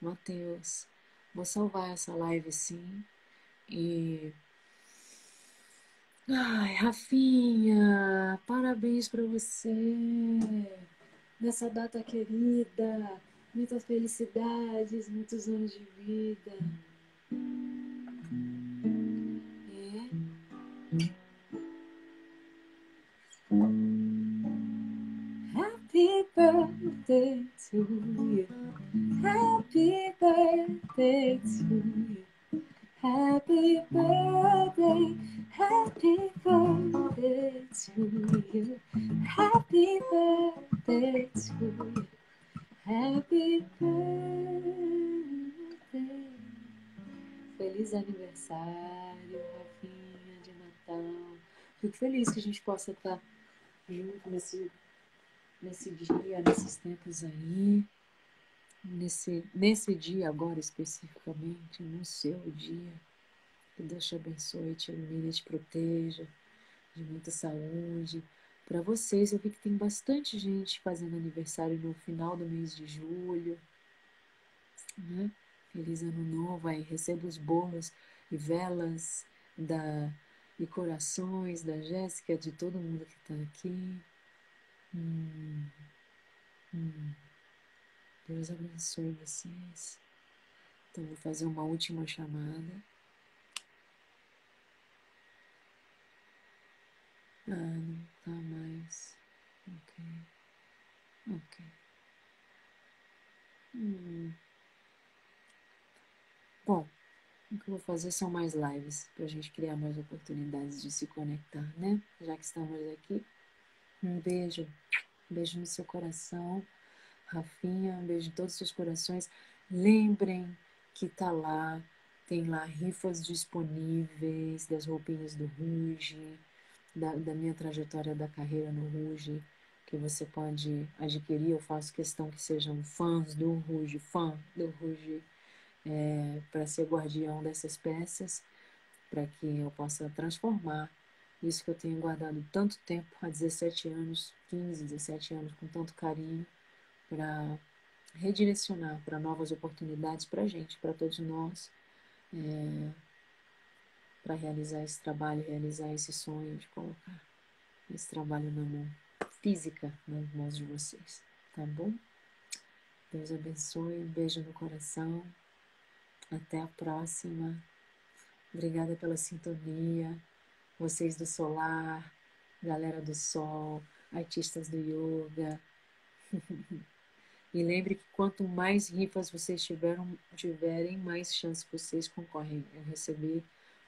Matheus. Vou salvar essa live, sim. E... Ai, Rafinha, parabéns pra você nessa data querida. Muitas felicidades, muitos anos de vida. Happy birthday to you. Happy birthday to you. Happy birthday, happy birthday to you. Happy birthday to you. Happy birthday. Feliz aniversário, Rafinha, de Natal. Fico feliz que a gente possa estar junto nesse dia, nesses tempos aí. Nesse dia agora especificamente, no seu dia, que Deus te abençoe, te ilumine, te proteja de muita saúde. Para vocês, eu vi que tem bastante gente fazendo aniversário no final do mês de julho, né? Feliz ano novo, aí receba os bolos e velas e corações da Jéssica, de todo mundo que está aqui. Deus abençoe vocês. Então, vou fazer uma última chamada. Ah, não tá mais. Ok. Bom, o que eu vou fazer são mais lives, pra gente criar mais oportunidades de se conectar, né? Já que estamos aqui. Um beijo no seu coração. Rafinha, um beijo em todos os seus corações. Lembrem que tem lá rifas disponíveis das roupinhas do Rouge, da minha trajetória da carreira no Rouge, que você pode adquirir. Eu faço questão que sejam fãs do Rouge, para ser guardião dessas peças, para que eu possa transformar isso que eu tenho guardado tanto tempo, há 17 anos, 15, 17 anos, com tanto carinho, para redirecionar para novas oportunidades para a gente, para todos nós, para realizar esse trabalho, realizar esse sonho de colocar esse trabalho na mão física, nas mãos de vocês, tá bom? Deus abençoe, um beijo no coração, até a próxima, obrigada pela sintonia, vocês do solar, galera do sol, artistas do yoga. E lembre que quanto mais rifas vocês tiverem, mais chance vocês concorrem. Eu recebi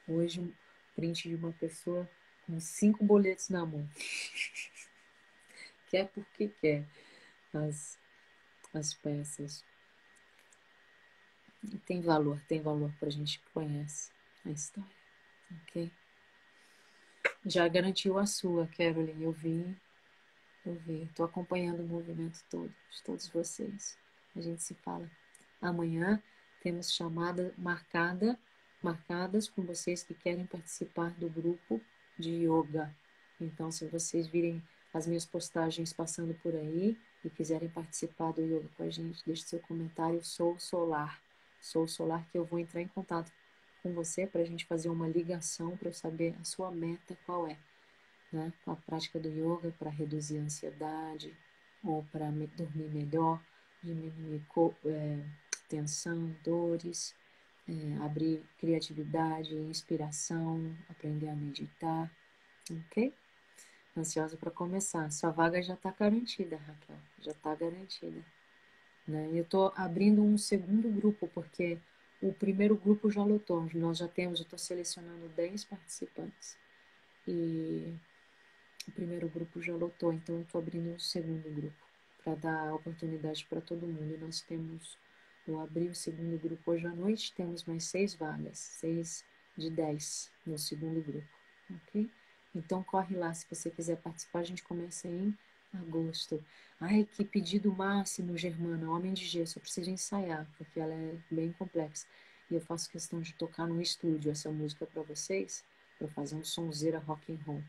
hoje um print de uma pessoa com 5 boletos na mão. Quer porque quer. Mas as peças. E tem valor pra gente que conhece a história, ok? Já garantiu a sua, Caroline, eu vi, tô acompanhando o movimento todo, de todos vocês. A gente se fala amanhã, temos chamada marcadas com vocês que querem participar do grupo de yoga. Então, se vocês virem as minhas postagens passando por aí e quiserem participar do yoga com a gente, deixe seu comentário, sou solar, que eu vou entrar em contato com você para a gente fazer uma ligação para eu saber a sua meta qual é, né? Com a prática do yoga, para reduzir a ansiedade ou para dormir melhor, diminuir tensão, dores, abrir criatividade, inspiração, aprender a meditar, ok? Ansiosa para começar. Sua vaga já está garantida, Raquel. Já está garantida. Né? Eu estou abrindo um segundo grupo, porque o primeiro grupo já lotou. Nós já temos, eu estou selecionando 10 participantes. E o primeiro grupo já lotou, então eu estou abrindo um segundo grupo para dar oportunidade para todo mundo. E nós temos, eu abri o segundo grupo hoje à noite, temos mais 6 vagas, 6 de 10 no segundo grupo, ok? Então, corre lá, se você quiser participar, a gente começa em agosto. Ai, que pedido máximo, Germana, Homem de Gesso, eu preciso ensaiar, porque ela é bem complexa. E eu faço questão de tocar no estúdio essa música para vocês, para fazer um sonzeira rock and roll.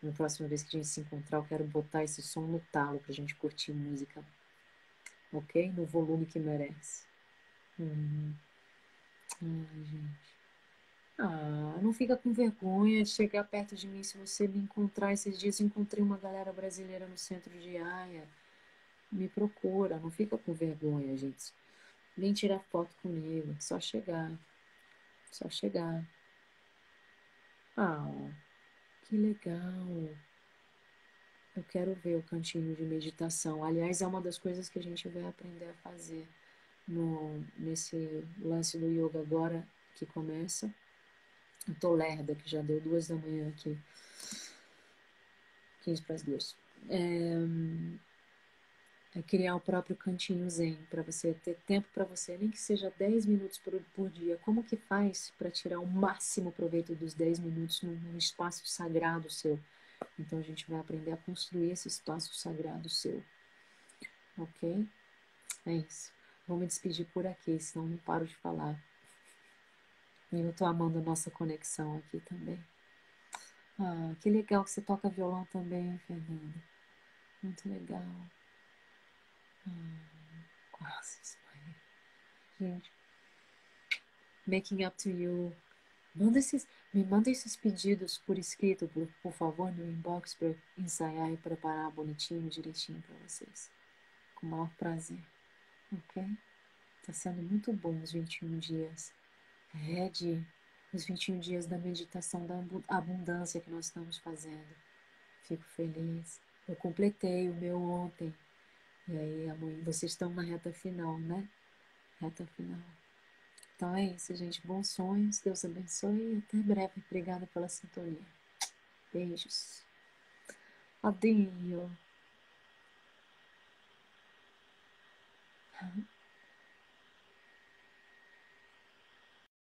Na próxima vez que a gente se encontrar, eu quero botar esse som no talo pra gente curtir música. Ok? No volume que merece. Ai, gente. Ah, não fica com vergonha de chegar perto de mim se você me encontrar. Esses dias eu encontrei uma galera brasileira no centro de Haia. Me procura, não fica com vergonha, gente. Vem tirar foto comigo, só chegar. Só chegar. Ah, que legal. Eu quero ver o cantinho de meditação. Aliás, é uma das coisas que a gente vai aprender a fazer nesse lance do yoga agora que começa. Eu tô lerda, que já deu 2 da manhã aqui. 15 para as 2. É criar o próprio cantinho zen, para você ter tempo para você, nem que seja 10 minutos por dia. Como que faz para tirar o máximo proveito dos 10 minutos num espaço sagrado seu? Então a gente vai aprender a construir esse espaço sagrado seu. Ok? É isso. Vou me despedir por aqui, senão não paro de falar. E eu tô amando a nossa conexão aqui também. Ah, que legal que você toca violão também, Fernanda. Muito legal. Quase espanhol. Gente. Making up to you. Me manda esses pedidos por escrito, por favor, no inbox, para eu ensaiar e preparar bonitinho, direitinho para vocês. Com o maior prazer. Ok? Tá sendo muito bom os 21 dias. Os 21 dias da meditação da abundância que nós estamos fazendo. Fico feliz. Eu completei o meu ontem. E aí, amanhã, vocês estão na reta final, né? Reta final. Então é isso, gente. Bons sonhos. Deus abençoe. E até breve. Obrigada pela sintonia. Beijos. Adeus.